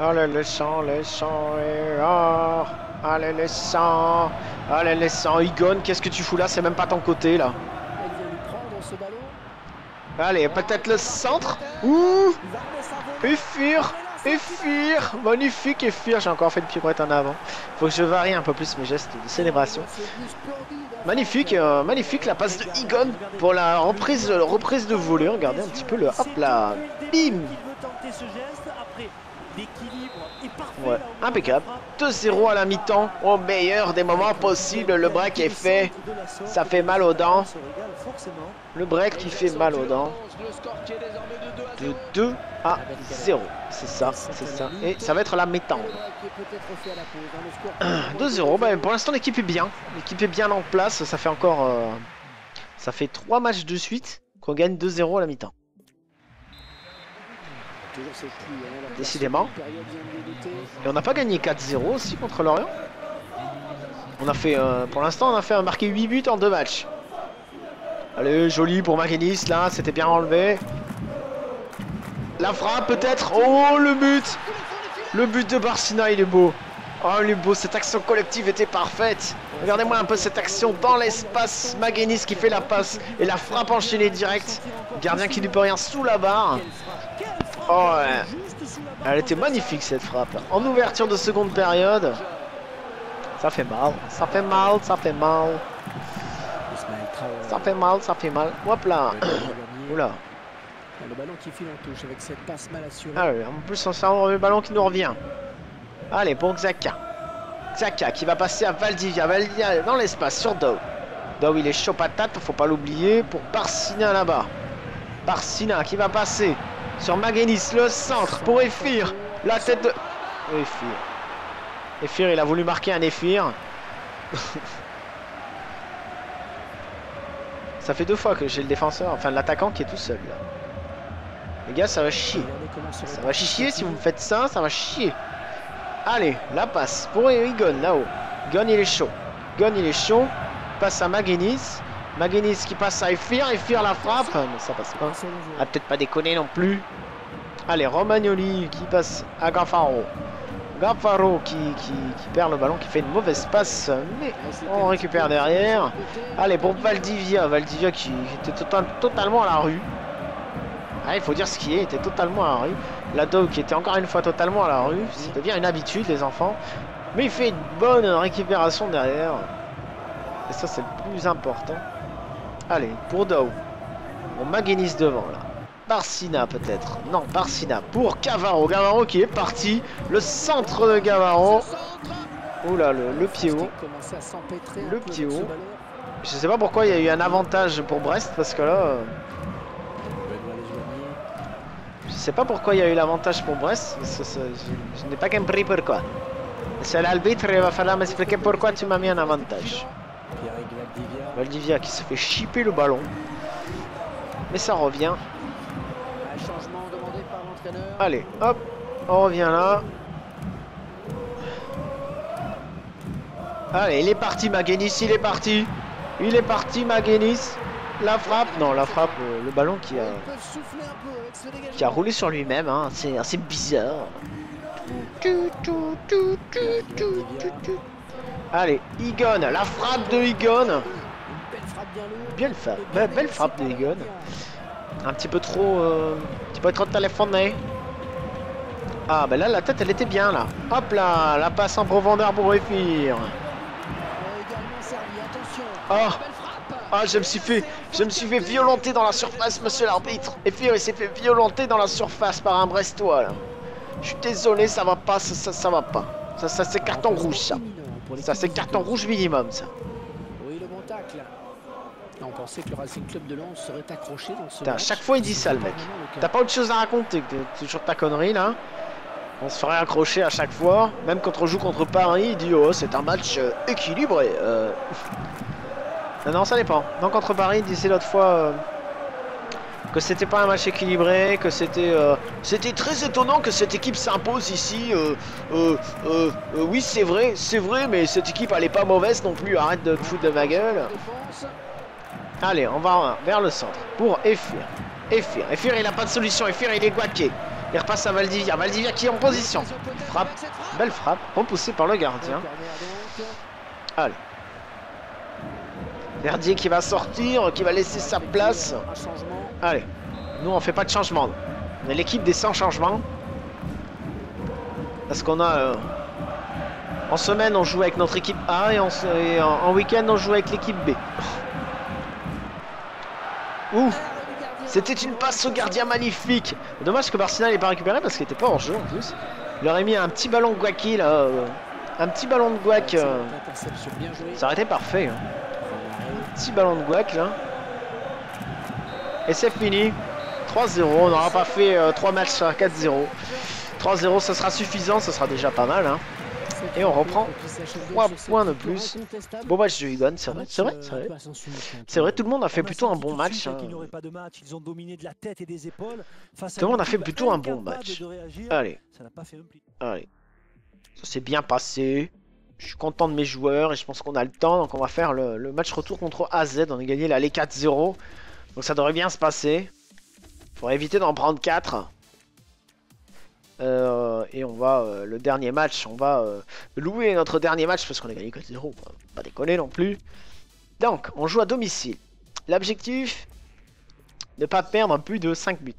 Allez, le sang, le sang est or. Allez, le sang. Allez, le sang. Igon, qu'est-ce que tu fous là? C'est même pas ton côté, là. Allez, peut-être le centre. Ouh, Efir, Efir. Magnifique, Efir. J'ai encore fait une pirouette en avant. Faut que je varie un peu plus mes gestes de célébration. Magnifique, euh, magnifique la passe de Igon pour la reprise, reprise de volée. Regardez un petit peu le hop là. Bim. Ouais, impeccable. deux zéro à la mi-temps. Au meilleur des moments possibles, le break est fait. Ça fait mal aux dents. Le break qui fait mal aux dents. De deux à zéro. C'est ça, c'est ça. Et ça va être la mi-temps. deux zéro. Bah, pour l'instant, l'équipe est bien. L'équipe est bien en place. Ça fait encore... Euh, ça fait trois matchs de suite qu'on gagne deux zéro à la mi-temps. Décidément. Et on n'a pas gagné quatre zéro aussi contre Lorient. On a fait, euh, pour l'instant, on a fait un marqué huit buts en deux matchs. Allez, joli pour Maguenis, là, c'était bien enlevé. La frappe peut-être. Oh, le but. Le but de Barcina, il est beau. Oh, il est beau, cette action collective était parfaite. Regardez-moi un peu cette action dans l'espace. Maguenis qui fait la passe et la frappe enchaînée directe. Gardien qui ne peut rien sous la barre. Oh ouais. Elle était magnifique cette frappe. En ouverture de seconde période. Ça fait mal, ça fait mal, ça fait mal. Ça fait mal, ça fait mal. Hop là. Oula. Le ballon qui file en touche avec cette passe mal assurée. Ah oui, en plus on sent le ballon qui nous revient. Allez, bon Xhaka. Xhaka qui va passer à Valdivia. Valdivia dans l'espace sur Dao. Dao il est chaud patate, faut pas l'oublier. Pour Barcina là-bas. Barcina qui va passer sur Maguenis, le centre pour Efir. La tête de... Efir. Efir, il a voulu marquer un Efir. Ça fait deux fois que j'ai le défenseur, enfin l'attaquant qui est tout seul. Là. Les gars, ça va chier. Ça va chier si vous me faites ça, ça va chier. Allez, la passe pour Igon là-haut. Igon, il est chaud. Igon, il est chaud. Passe à Maguenis. Maguenis qui passe à Efir, Efir la frappe, mais ça passe pas. Ah, peut-être pas déconner non plus. Allez, Romagnoli qui passe à Gaffaro. Gaffaro qui, qui, qui perd le ballon, qui fait une mauvaise passe, mais on récupère derrière. Allez, pour Valdivia, Valdivia qui était total, totalement à la rue. Ah, il faut dire ce qui est, était totalement à la rue. La Dog qui était encore une fois totalement à la rue, ça devient une habitude les enfants. Mais il fait une bonne récupération derrière. Et ça c'est le plus important. Allez, pour Dao. On Maguenis devant, là. Barcina, peut-être. Non, Barcina pour Gavaro. Gavaro qui est parti. Le centre de Gavaro. Oula, le, le pied haut. Le pied haut. Je sais pas pourquoi il y a eu un avantage pour Brest, parce que là... Euh... Je sais pas pourquoi il y a eu l'avantage pour Brest. Parce que ça, je, je n'ai pas compris pourquoi. C'est l'arbitre, il va falloir m'expliquer pourquoi tu m'as mis un avantage. Valdivia qui se fait chipper le ballon. Mais ça revient. Allez, hop, on revient là. Allez, il est parti Maguenis, il est parti. Il est parti Maguenis. La frappe, non, la frappe, euh, le ballon qui a, qui a roulé sur lui-même, hein. C'est assez bizarre. Allez, Igon, la frappe de Igon. Bien le frappe, belle, belle frappe de Igon. Un petit peu trop, euh, un petit peu trop téléphoné. Ah ben là la tête elle était bien là. Hop là, la passe en profondeur pour Efir. Oh, Ah, je me suis fait, je me suis fait violenter dans la surface, monsieur l'arbitre. Et puis, il s'est fait violenter dans la surface par un Brestois, là. Je suis désolé, ça va pas, ça, ça, ça va pas. Ça, ça c'est carton rouge, ça. Ça, c'est carton rouge minimum, ça. Oui, le bon tacle. On pensait que le Racing Club de Lens serait accroché dans ce... Putain, à chaque fois, il dit ça, le mec. T'as pas autre chose à raconter que toujours ta connerie, là. On se ferait accrocher à chaque fois. Même quand on joue contre Paris, il dit « Oh, c'est un match euh, équilibré. Euh... » Non, non, ça dépend. Non, contre Paris, il disait l'autre fois euh, que c'était pas un match équilibré, que c'était... Euh, c'était très étonnant que cette équipe s'impose ici. Euh, euh, euh, euh, oui, c'est vrai, c'est vrai, mais cette équipe, elle est pas mauvaise non plus. Arrête de te foutre de ma gueule. Allez, on va vers le centre pour Efir. Efir, Efir, il n'a pas de solution. Efir, il est guaqué. Il repasse à Valdivia. Valdivia qui est en position. Frappe. Belle frappe. Repoussée par le gardien. Allez. Verdier qui va sortir. Qui va laisser sa place. Allez. Nous, on fait pas de changement. On est l'équipe des cent changements. Parce qu'on a... Euh... En semaine, on joue avec notre équipe A. Et, on se... et en week-end, on joue avec l'équipe B. Ouh. C'était une passe au gardien magnifique. Dommage que Barcina n'ait pas récupéré parce qu'il n'était pas en jeu en plus. Il aurait mis un petit ballon de Guaki là. Euh, un petit ballon de Guac. Euh, ça aurait été parfait. Hein. Un petit ballon de Guac là. Et c'est fini. trois zéro. On n'aura pas fait euh, trois matchs à quatre zéro. trois zéro, ça sera suffisant. Ce sera déjà pas mal. Hein. Et on reprend trois points de plus. Bon match de Igon, c'est vrai, c'est vrai, c'est vrai. C'est vrai, tout le monde a fait plutôt un bon match. Hein. Tout le monde a fait plutôt un bon match. Allez, allez. Ça s'est bien passé. Je suis content de mes joueurs et je pense qu'on a le temps. Donc on va faire le, le match retour contre A Z. On a gagné l'aller quatre zéro. Donc ça devrait bien se passer. Il faudrait éviter d'en prendre quatre. Euh, et on va, euh, le dernier match, on va euh, louer notre dernier match parce qu'on a gagné quatre zéro, pas déconner non plus. Donc, on joue à domicile. L'objectif, ne pas perdre plus de cinq buts.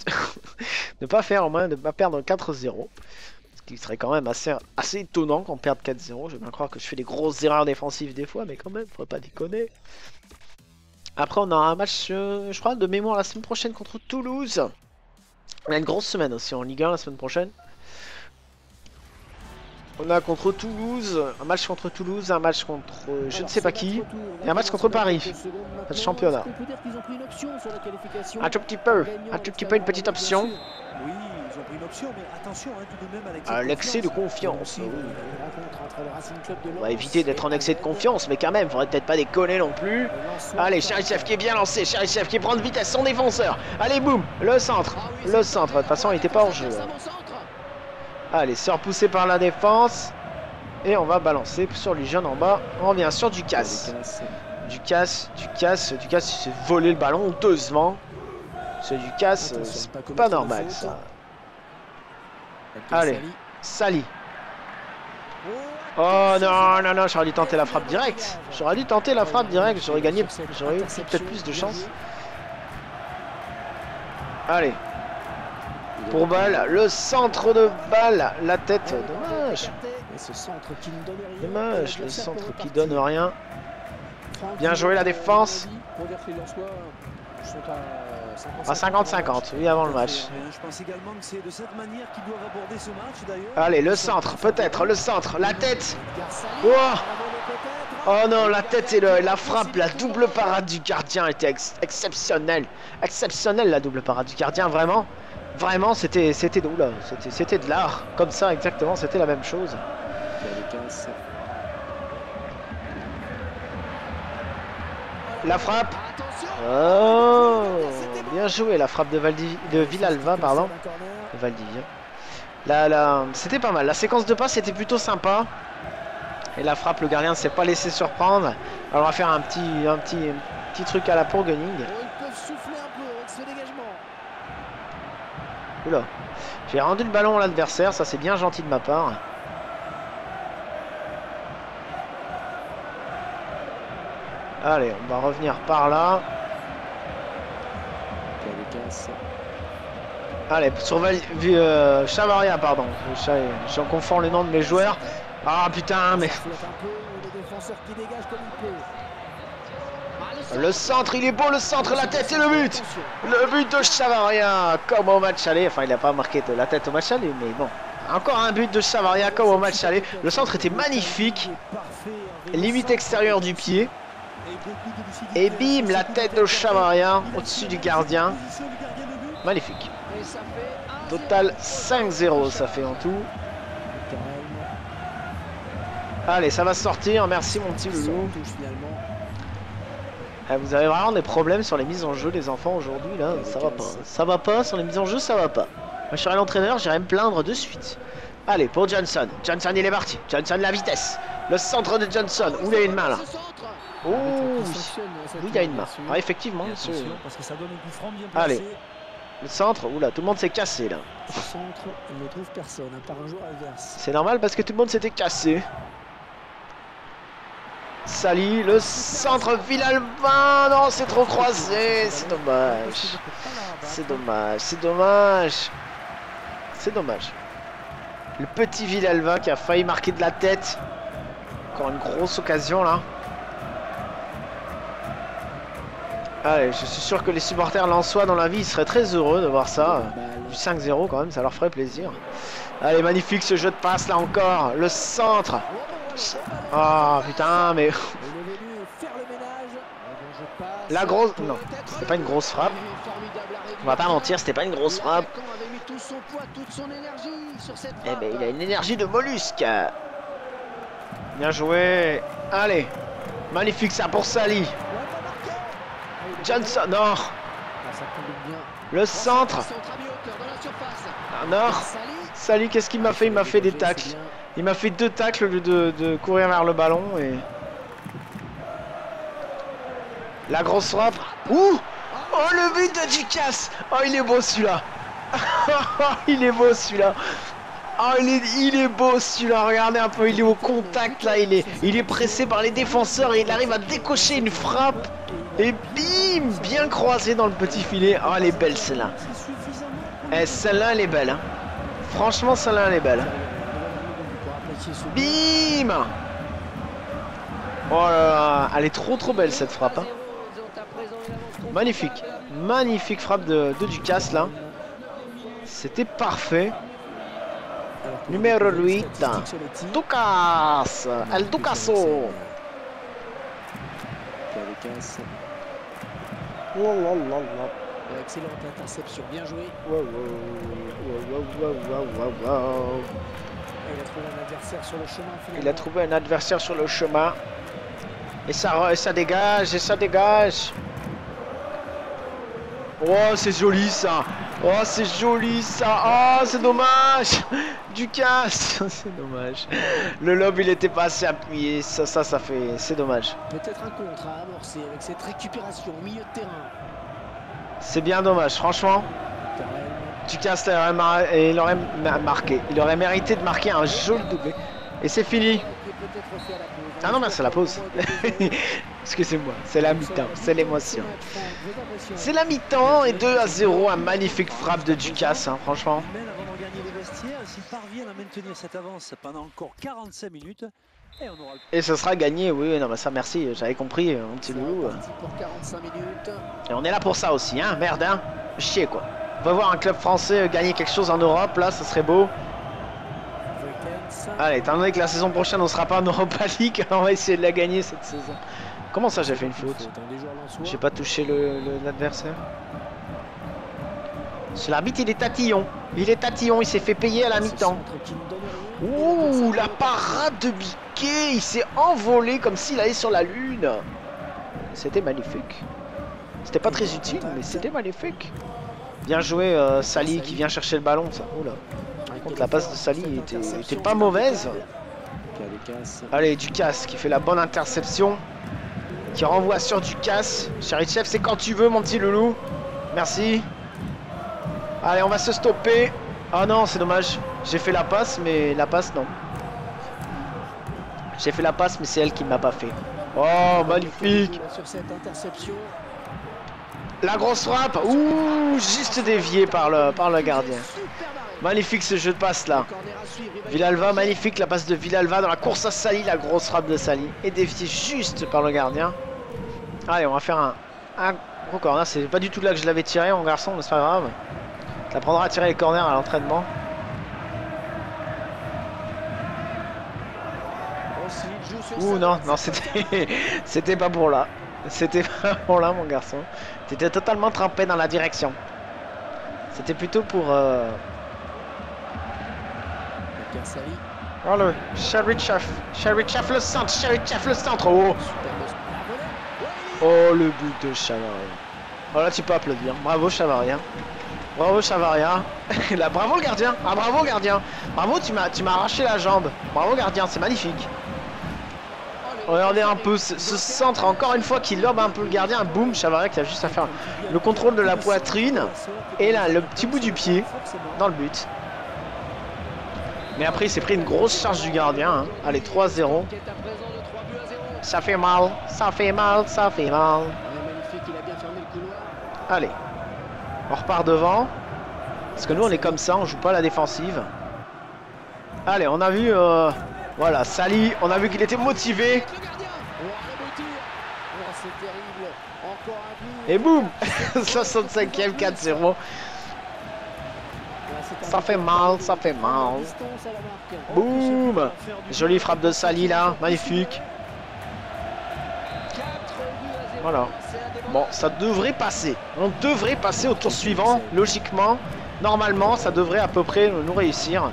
Ne pas faire au moins, ne pas perdre quatre zéro. Ce qui serait quand même assez, assez étonnant qu'on perde quatre zéro. Je vais bien croire que je fais des grosses erreurs défensives des fois, mais quand même, faut pas déconner. Après, on aura un match, euh, je crois, de mémoire la semaine prochaine contre Toulouse. On a une grosse semaine aussi en Ligue un la semaine prochaine. On a contre Toulouse, un match contre Toulouse, un match contre euh, je ne sais pas qui, et un match contre Paris, le championnat. Un tout petit peu, un tout petit peu une petite option. Un excès de confiance. On va éviter d'être en excès de confiance, mais quand même, faudrait peut-être pas décoller non plus. Allez, Cherychev qui est bien lancé, Cherychev qui prend de vitesse son défenseur. Allez, boum, le centre, le centre. De toute façon, il n'était pas en jeu. Allez, c'est repoussé par la défense. Et on va balancer sur les jeunes en bas. On revient sur Ducasse. Ducasse, Ducasse, Ducasse, il s'est volé le ballon honteusement. C'est Ducasse, c'est pas, pas normal ça. Allez, Sali. Oh non, non, non, j'aurais dû tenter la frappe directe. J'aurais dû tenter la frappe directe, j'aurais gagné, j'aurais eu peut-être plus de chance. Allez. Pour balle, le centre de balle, la tête, dommage. Dommage, le centre qui donne rien. Bien joué la défense. À cinquante cinquante, oui, avant le match. Allez, le centre, peut-être, le centre, la tête. Wow. Oh non, la tête et le, la frappe, la double parade du gardien était ex exceptionnelle. Exceptionnelle la double parade du gardien, vraiment. Vraiment, c'était c'était de, c'était de l'art. Comme ça, exactement, c'était la même chose. La frappe. Oh, bien joué, la frappe de, Valdi, de Villalva, pardon. De Valdivia. La, la, c'était pas mal. La séquence de passe était plutôt sympa. Et la frappe, le gardien ne s'est pas laissé surprendre. Alors on va faire un petit, un petit, un petit truc à la pour Gunning. Oula, j'ai rendu le ballon à l'adversaire, ça c'est bien gentil de ma part. Allez, on va revenir par là. Allez, sur euh, Chavaria, pardon. J'en confonds les noms de mes joueurs. Ah putain, mais... Le centre, il est beau, le centre, la tête et le but. Le but de Chavaria, comme au match aller. Enfin, il n'a pas marqué de la tête au match aller, mais bon. Encore un but de Chavaria, comme au match aller. Le centre était magnifique. Limite extérieure du pied. Et bim, la tête de Chavaria au-dessus du gardien. Magnifique. Total cinq zéro, ça fait en tout. Allez, ça va sortir. Merci mon petit loulou. Vous avez vraiment des problèmes sur les mises en jeu, les enfants, aujourd'hui. Là, ça va pas. Ça va pas. Sur les mises en jeu, ça va pas. Moi, je serai l'entraîneur, j'irai me plaindre de suite. Allez, pour Johnson. Johnson, il est parti. Johnson, la vitesse. Le centre de Johnson. Où il y a une main, là. Oh, oui. Où il y a une main. Ah, effectivement. Allez. Le centre. Oula, tout le monde s'est cassé, là. C'est normal parce que tout le monde s'était cassé. Sali, le centre, Villalva, non c'est trop croisé, c'est dommage, c'est dommage, c'est dommage, c'est dommage. Le petit Villalva qui a failli marquer de la tête, encore une grosse occasion là. Allez, je suis sûr que les supporters lensois dans la vie, ils seraient très heureux de voir ça, du cinq zéro quand même, ça leur ferait plaisir. Allez, magnifique ce jeu de passe là encore, le centre. Oh putain, mais la grosse, non, c'était pas une grosse frappe. On va pas mentir, c'était pas une grosse frappe. Eh ben, il a une énergie de mollusque. Bien joué. Allez, magnifique ça pour Sali. Johnson, non. Le centre. Non. Sali, qu'est-ce qu'il m'a fait? Il m'a fait des tacles. Il m'a fait deux tacles au lieu de, de courir vers le ballon et... La grosse frappe. Ouh! Oh, le but de Ducasse! Oh, il est beau celui-là. Il est beau celui-là. Oh, il est, il est beau celui-là. Regardez un peu, il est au contact là. Il est, il est pressé par les défenseurs et il arrive à décocher une frappe. Et bim! Bien croisé dans le petit filet. Oh, elle est belle celle-là. Eh, celle-là, elle est belle. Hein. Franchement, celle-là, elle est belle. Bim! Oh là là, elle est trop trop belle cette frappe. Hein. Magnifique, magnifique frappe de, de Ducasse là. C'était parfait. Numéro huit, Ducasse, El Ducasso. Oh là là là. Excellente interception, bien joué. Wow, wow, wow, wow, wow, wow. Il a trouvé un adversaire sur le chemin. Finalement. Il a trouvé un adversaire sur le chemin. Et ça, et ça dégage, et ça dégage. Oh, c'est joli ça. Oh, c'est joli ça. Oh, c'est dommage. Ducasse. C'est dommage. Le lob, il était pas assez appuyé. Ça, ça, ça fait. C'est dommage. Peut-être un contre à amorcer avec cette récupération au milieu de terrain. C'est bien dommage, franchement. Ducasse là, il, aurait marqué. il aurait mérité de marquer un joli doublé. Et c'est fini. Ah non, mais c'est la pause. Excusez-moi, c'est la mi-temps, c'est l'émotion. C'est la mi-temps et deux à zéro, un magnifique frappe de Ducasse, hein, franchement. Et ce sera gagné, oui, non, mais ça merci, j'avais compris, mon petit loup. Et on est là pour ça aussi, hein, merde, hein, chier quoi. On va voir un club français gagner quelque chose en Europe, là, ça serait beau. Allez, étant donné que la saison prochaine, on sera pas en Europa League, on va essayer de la gagner cette saison. Comment ça, j'ai fait une faute? J'ai pas touché l'adversaire. C'est l'arbitre, il est tatillon. Il est tatillon, il s'est fait payer à la mi-temps. Ouh, la parade de Biquet, il s'est envolé comme s'il allait sur la lune. C'était magnifique. C'était pas très utile, mais c'était magnifique. Bien joué euh, Sali qui vient chercher le ballon. Ça. Oh là. Par contre, la passe de Sali était, était pas mauvaise. Allez, Ducasse qui fait la bonne interception. Qui renvoie sur Ducasse. Cherychev, c'est quand tu veux, mon petit loulou. Merci. Allez, on va se stopper. Ah non, c'est dommage. J'ai fait la passe, mais la passe, non. J'ai fait la passe, mais c'est elle qui ne m'a pas fait. Oh, magnifique. Sur cette interception. La grosse frappe, ouh, juste déviée par le, par le gardien. Magnifique ce jeu de passe là. Villalva, magnifique la passe de Villalva dans la course à Sali, la grosse frappe de Sali. Et déviée juste par le gardien. Allez, on va faire un, un gros corner. C'est pas du tout là que je l'avais tiré, mon garçon, mais c'est pas grave. T'apprendras à tirer les corners à l'entraînement. Ouh non, non, c'était c'était pas pour là. C'était pas pour là, mon garçon. T'étais totalement trempé dans la direction. C'était plutôt pour... Euh... Oh le Cherychev, Cherychev le centre, Cherychev le centre. Oh, oh le but de Chavaria. Oh là tu peux applaudir. Bravo Chavaria. Bravo Chavaria. Là, bravo le gardien. Ah bravo gardien. Bravo tu m'as tu m'as arraché la jambe. Bravo gardien, c'est magnifique. Regardez un peu ce, ce centre, encore une fois, qui lobe un peu le gardien. Boum, Chavaria qui a juste à faire le contrôle de la poitrine. Et là, le petit bout du pied dans le but. Mais après, il s'est pris une grosse charge du gardien. Hein. Allez, trois zéro. Ça fait mal, ça fait mal, ça fait mal. Allez, on repart devant. Parce que nous, on est comme ça, on joue pas la défensive. Allez, on a vu... Euh... Voilà, Sali, on a vu qu'il était motivé. Et boum, soixante-cinquième, quatre zéro. Ça fait mal, ça fait mal. Boum, jolie frappe de Sali là, magnifique. Voilà. Bon, ça devrait passer. On devrait passer au tour suivant, logiquement. Normalement, ça devrait à peu près nous réussir.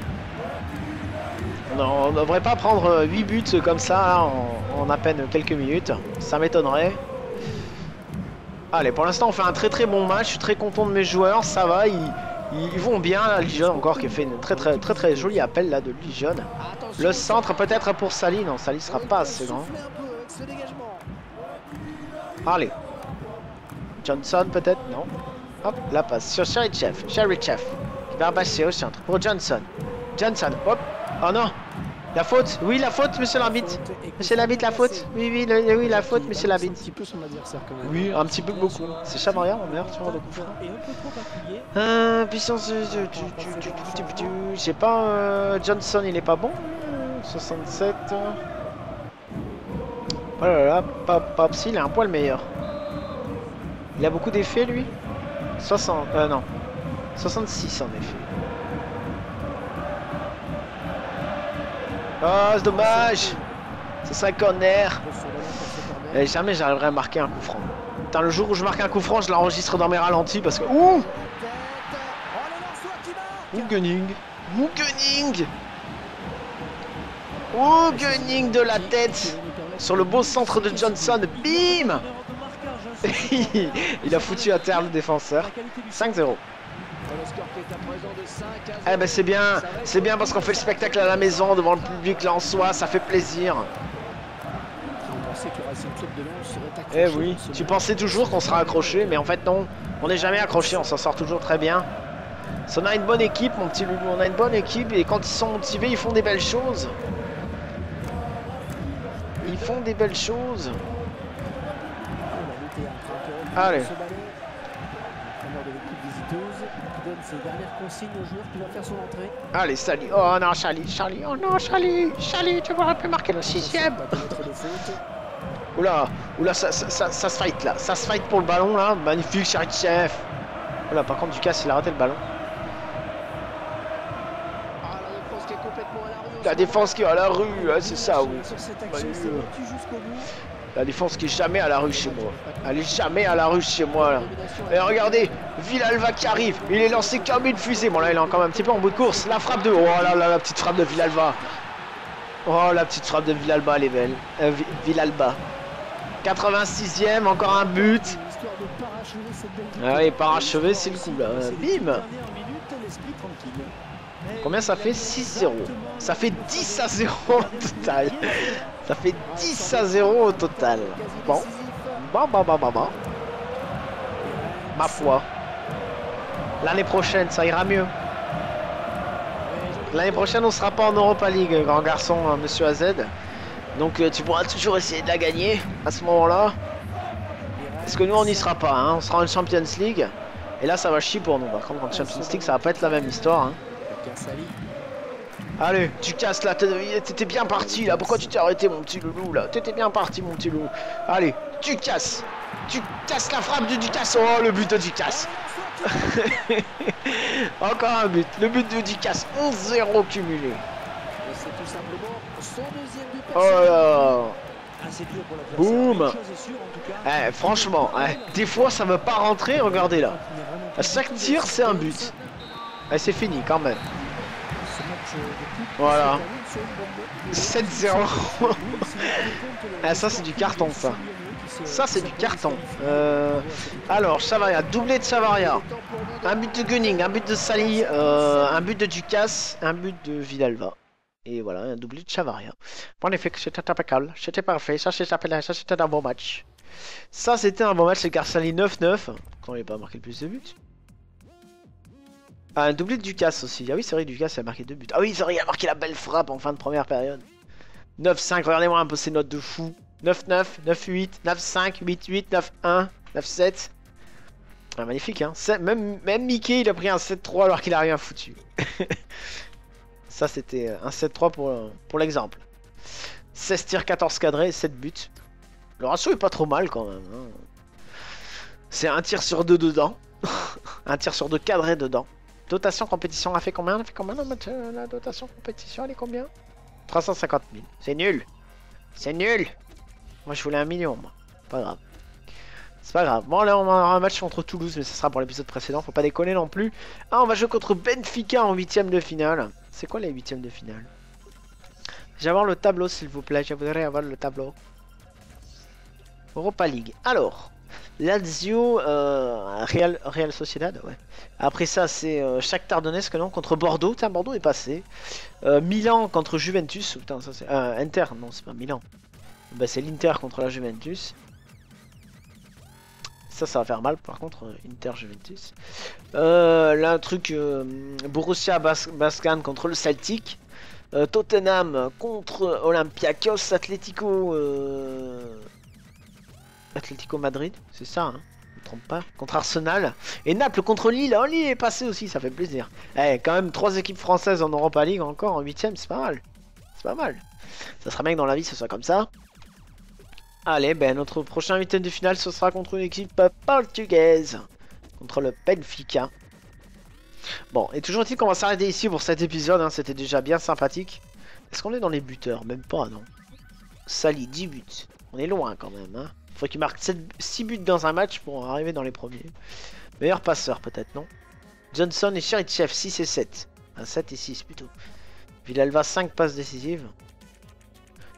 Non, on ne devrait pas prendre huit buts comme ça là, en, en à peine quelques minutes. Ça m'étonnerait. Allez, pour l'instant, on fait un très très bon match. Je suis très content de mes joueurs. Ça va, ils, ils vont bien. Là, Lijon encore qui a fait une très très très très jolie appel là de Lijon. Le centre peut-être pour Sali. Non, Sali sera pas assez grand. Allez. Johnson peut-être. Non. Hop, la passe sur Cherychev. Cherychev qui va passer au centre pour Johnson. Johnson, hop. Oh non, la faute, oui la faute monsieur l'arbitre, monsieur l'arbitre la faute, oui oui, le, oui la faute monsieur l'arbitre. Un petit peu son adversaire quand même. Oui, un petit peu beaucoup, c'est Chavaria mon meilleur tireur de coup franc. Puissance, je sais pas, euh, Johnson il est pas bon, soixante-sept. Oh là là, pop pop, si il a un poil meilleur. Il a beaucoup d'effets lui, soixante, euh non, soixante-six en effet. Oh, c'est dommage. C'est ça corner. Et jamais j'arriverai à marquer un coup franc. Putain, le jour où je marque un coup franc, je l'enregistre dans mes ralentis parce que... Ouh, Ouh Gunning Ouh Gunning Ouh Gunning de la tête sur le beau centre de Johnson. Bim. Il a foutu à terre le défenseur. cinq zéro. Eh ben c'est bien, c'est bien parce qu'on fait le spectacle à la maison devant le public là en soi, ça fait plaisir. Eh oui, tu pensais toujours qu'on sera accroché, mais en fait non, on n'est jamais accroché, on s'en sort toujours très bien. On a une bonne équipe, mon petit Loulou, on a une bonne équipe et quand ils sont motivés, ils font des belles choses. Ils font des belles choses. Allez. Ses dernières consignes aux joueurs qui vont faire son entrée. Allez, Sali. Oh non, Sali, Sali. Oh non, Sali. Sali, tu m'aurais pu marquer le sixième. Oula, oula, ça, ça, ça, ça se fight là. Ça se fight pour le ballon là. Magnifique, Cherychev. Oula, par contre, Ducasse, il a raté le ballon. Ah, la défense qui est complètement à la rue. La défense qui est à la rue, hein, c'est ça, oui. La défense qui est jamais à la rue chez moi. Elle est jamais à la rue chez moi là. Et regardez, Villalva qui arrive. Il est lancé comme une fusée. Bon là il est encore un petit peu en bout de course. La frappe de... Oh là là, la petite frappe de Villalva. Oh la petite frappe de Villalva, elle est belle. Euh, Villalva. quatre-vingt-sixième, encore un but. Ah oui, parachevé, c'est le coup là. Bim. Combien ça fait? Six zéro. Ça fait dix à zéro au total. Ça fait dix à zéro au total. Bon. Bon, bon, bon, bon, bon. Ma foi. L'année prochaine, ça ira mieux. L'année prochaine, on ne sera pas en Europa League, grand garçon, hein, monsieur A Z. Donc, tu pourras toujours essayer de la gagner à ce moment-là. Parce que nous, on n'y sera pas. Hein. On sera en Champions League. Et là, ça va chier pour nous. Par contre, en Champions League, ça va pas être la même histoire. Hein. Allez, tu casses là, t'étais bien parti là, pourquoi tu t'es arrêté mon petit loulou là? T'étais bien parti mon petit loulou. Allez, tu casses. Ducasse, la frappe de Ducasse. Oh, le but de Ducasse. Encore un but. Le but de Ducasse. onze zéro cumulé. C'est tout simplement son deuxième but. Oh là. Boum. Eh, franchement, eh, des fois ça ne veut pas rentrer. Regardez là. À chaque tir, c'est un but. Eh, c'est fini quand même. Voilà. sept zéro. Ah, ça c'est du carton, ça. Ça c'est du carton. Euh... Alors, Chavaria, doublé de Chavaria. Un but de Gunning, un but de Sali, euh, un but de Ducasse, un but de Villalva. Et voilà, un doublé de Chavaria. Bon, en effet, c'était impeccable. C'était parfait. Ça c'était un bon match. Ça c'était un bon match, c'est car Sali neuf neuf. Quand il n'a pas marqué le plus de buts. Ah, un doublé de Ducasse aussi. Ah oui, c'est vrai, Ducasse a marqué deux buts. Ah oui, c'est vrai, il a marqué la belle frappe en fin de première période. neuf cinq, regardez-moi un peu ces notes de fou. neuf neuf, neuf huit, neuf cinq, huit huit, neuf un, neuf sept. Ah, magnifique, hein. Même, même Mickey, il a pris un sept trois alors qu'il a rien foutu. Ça, c'était un sept trois pour, pour l'exemple. seize tirs, quatorze cadrés, sept buts. Le ratio est pas trop mal quand même. Hein. C'est un tir sur deux dedans. Un tir sur deux cadrés dedans. Dotation compétition, a fait combien? On a fait combien la, la dotation compétition, elle est combien? Trois cent cinquante mille. C'est nul. C'est nul. Moi je voulais un million, moi. Pas grave. C'est pas grave. Bon, là on aura un match contre Toulouse, mais ça sera pour l'épisode précédent. Faut pas déconner non plus. Ah, on va jouer contre Benfica en huitième de finale. C'est quoi les huitièmes de finale? J'aimerais avoir le tableau, s'il vous plaît. Je voudrais avoir le tableau. Europa League. Alors... Lazio, euh, Real, Real Sociedad, ouais. Après ça, c'est euh, Shakhtar Donetsk, non, contre Bordeaux. Putain, Bordeaux est passé. Euh, Milan contre Juventus. Putain, ça c'est. Euh, Inter, non, c'est pas Milan. Bah, c'est l'Inter contre la Juventus. Ça, ça va faire mal, par contre, Inter-Juventus. Euh, là, un truc. Euh, Borussia Bas Bascan contre le Celtic. Euh, Tottenham contre Olympiakos. Atlético. Euh... Atlético Madrid, c'est ça, hein, je me trompe pas, contre Arsenal, et Naples contre Lille. Oh, Lille est passé aussi, ça fait plaisir. Eh, quand même, trois équipes françaises en Europa League encore, en huitième, c'est pas mal, c'est pas mal, ça serait bien que dans la vie ce soit comme ça. Allez, ben notre prochain huitième de finale, ce sera contre une équipe portugaise, contre le Benfica. Bon, et toujours est-il qu'on va s'arrêter ici pour cet épisode, hein, c'était déjà bien sympathique. Est-ce qu'on est dans les buteurs? Même pas, non. Sali, dix buts, on est loin quand même, hein. Faut qu'il marque six buts dans un match pour arriver dans les premiers. Meilleur passeur peut-être, non? Johnson et Cherychev, six et sept. Un sept et six plutôt. Villalva, cinq passes décisives.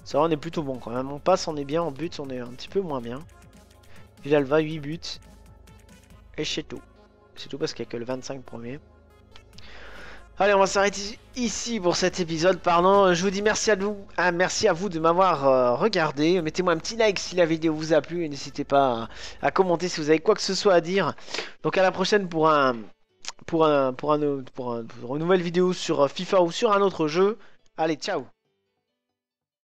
Ça, on est plutôt bon quand même. On passe, on est bien. En but, on est un petit peu moins bien. Villalva, huit buts. Et c'est tout. C'est tout parce qu'il n'y a que le vingt-cinq premier. Allez, on va s'arrêter ici pour cet épisode, pardon. Je vous dis merci à vous, ah, merci à vous de m'avoir euh, regardé. Mettez-moi un petit like si la vidéo vous a plu et n'hésitez pas à, à commenter si vous avez quoi que ce soit à dire. Donc à la prochaine pour un pour un pour un pour, un, pour, un, pour une nouvelle vidéo sur FIFA ou sur un autre jeu. Allez, ciao.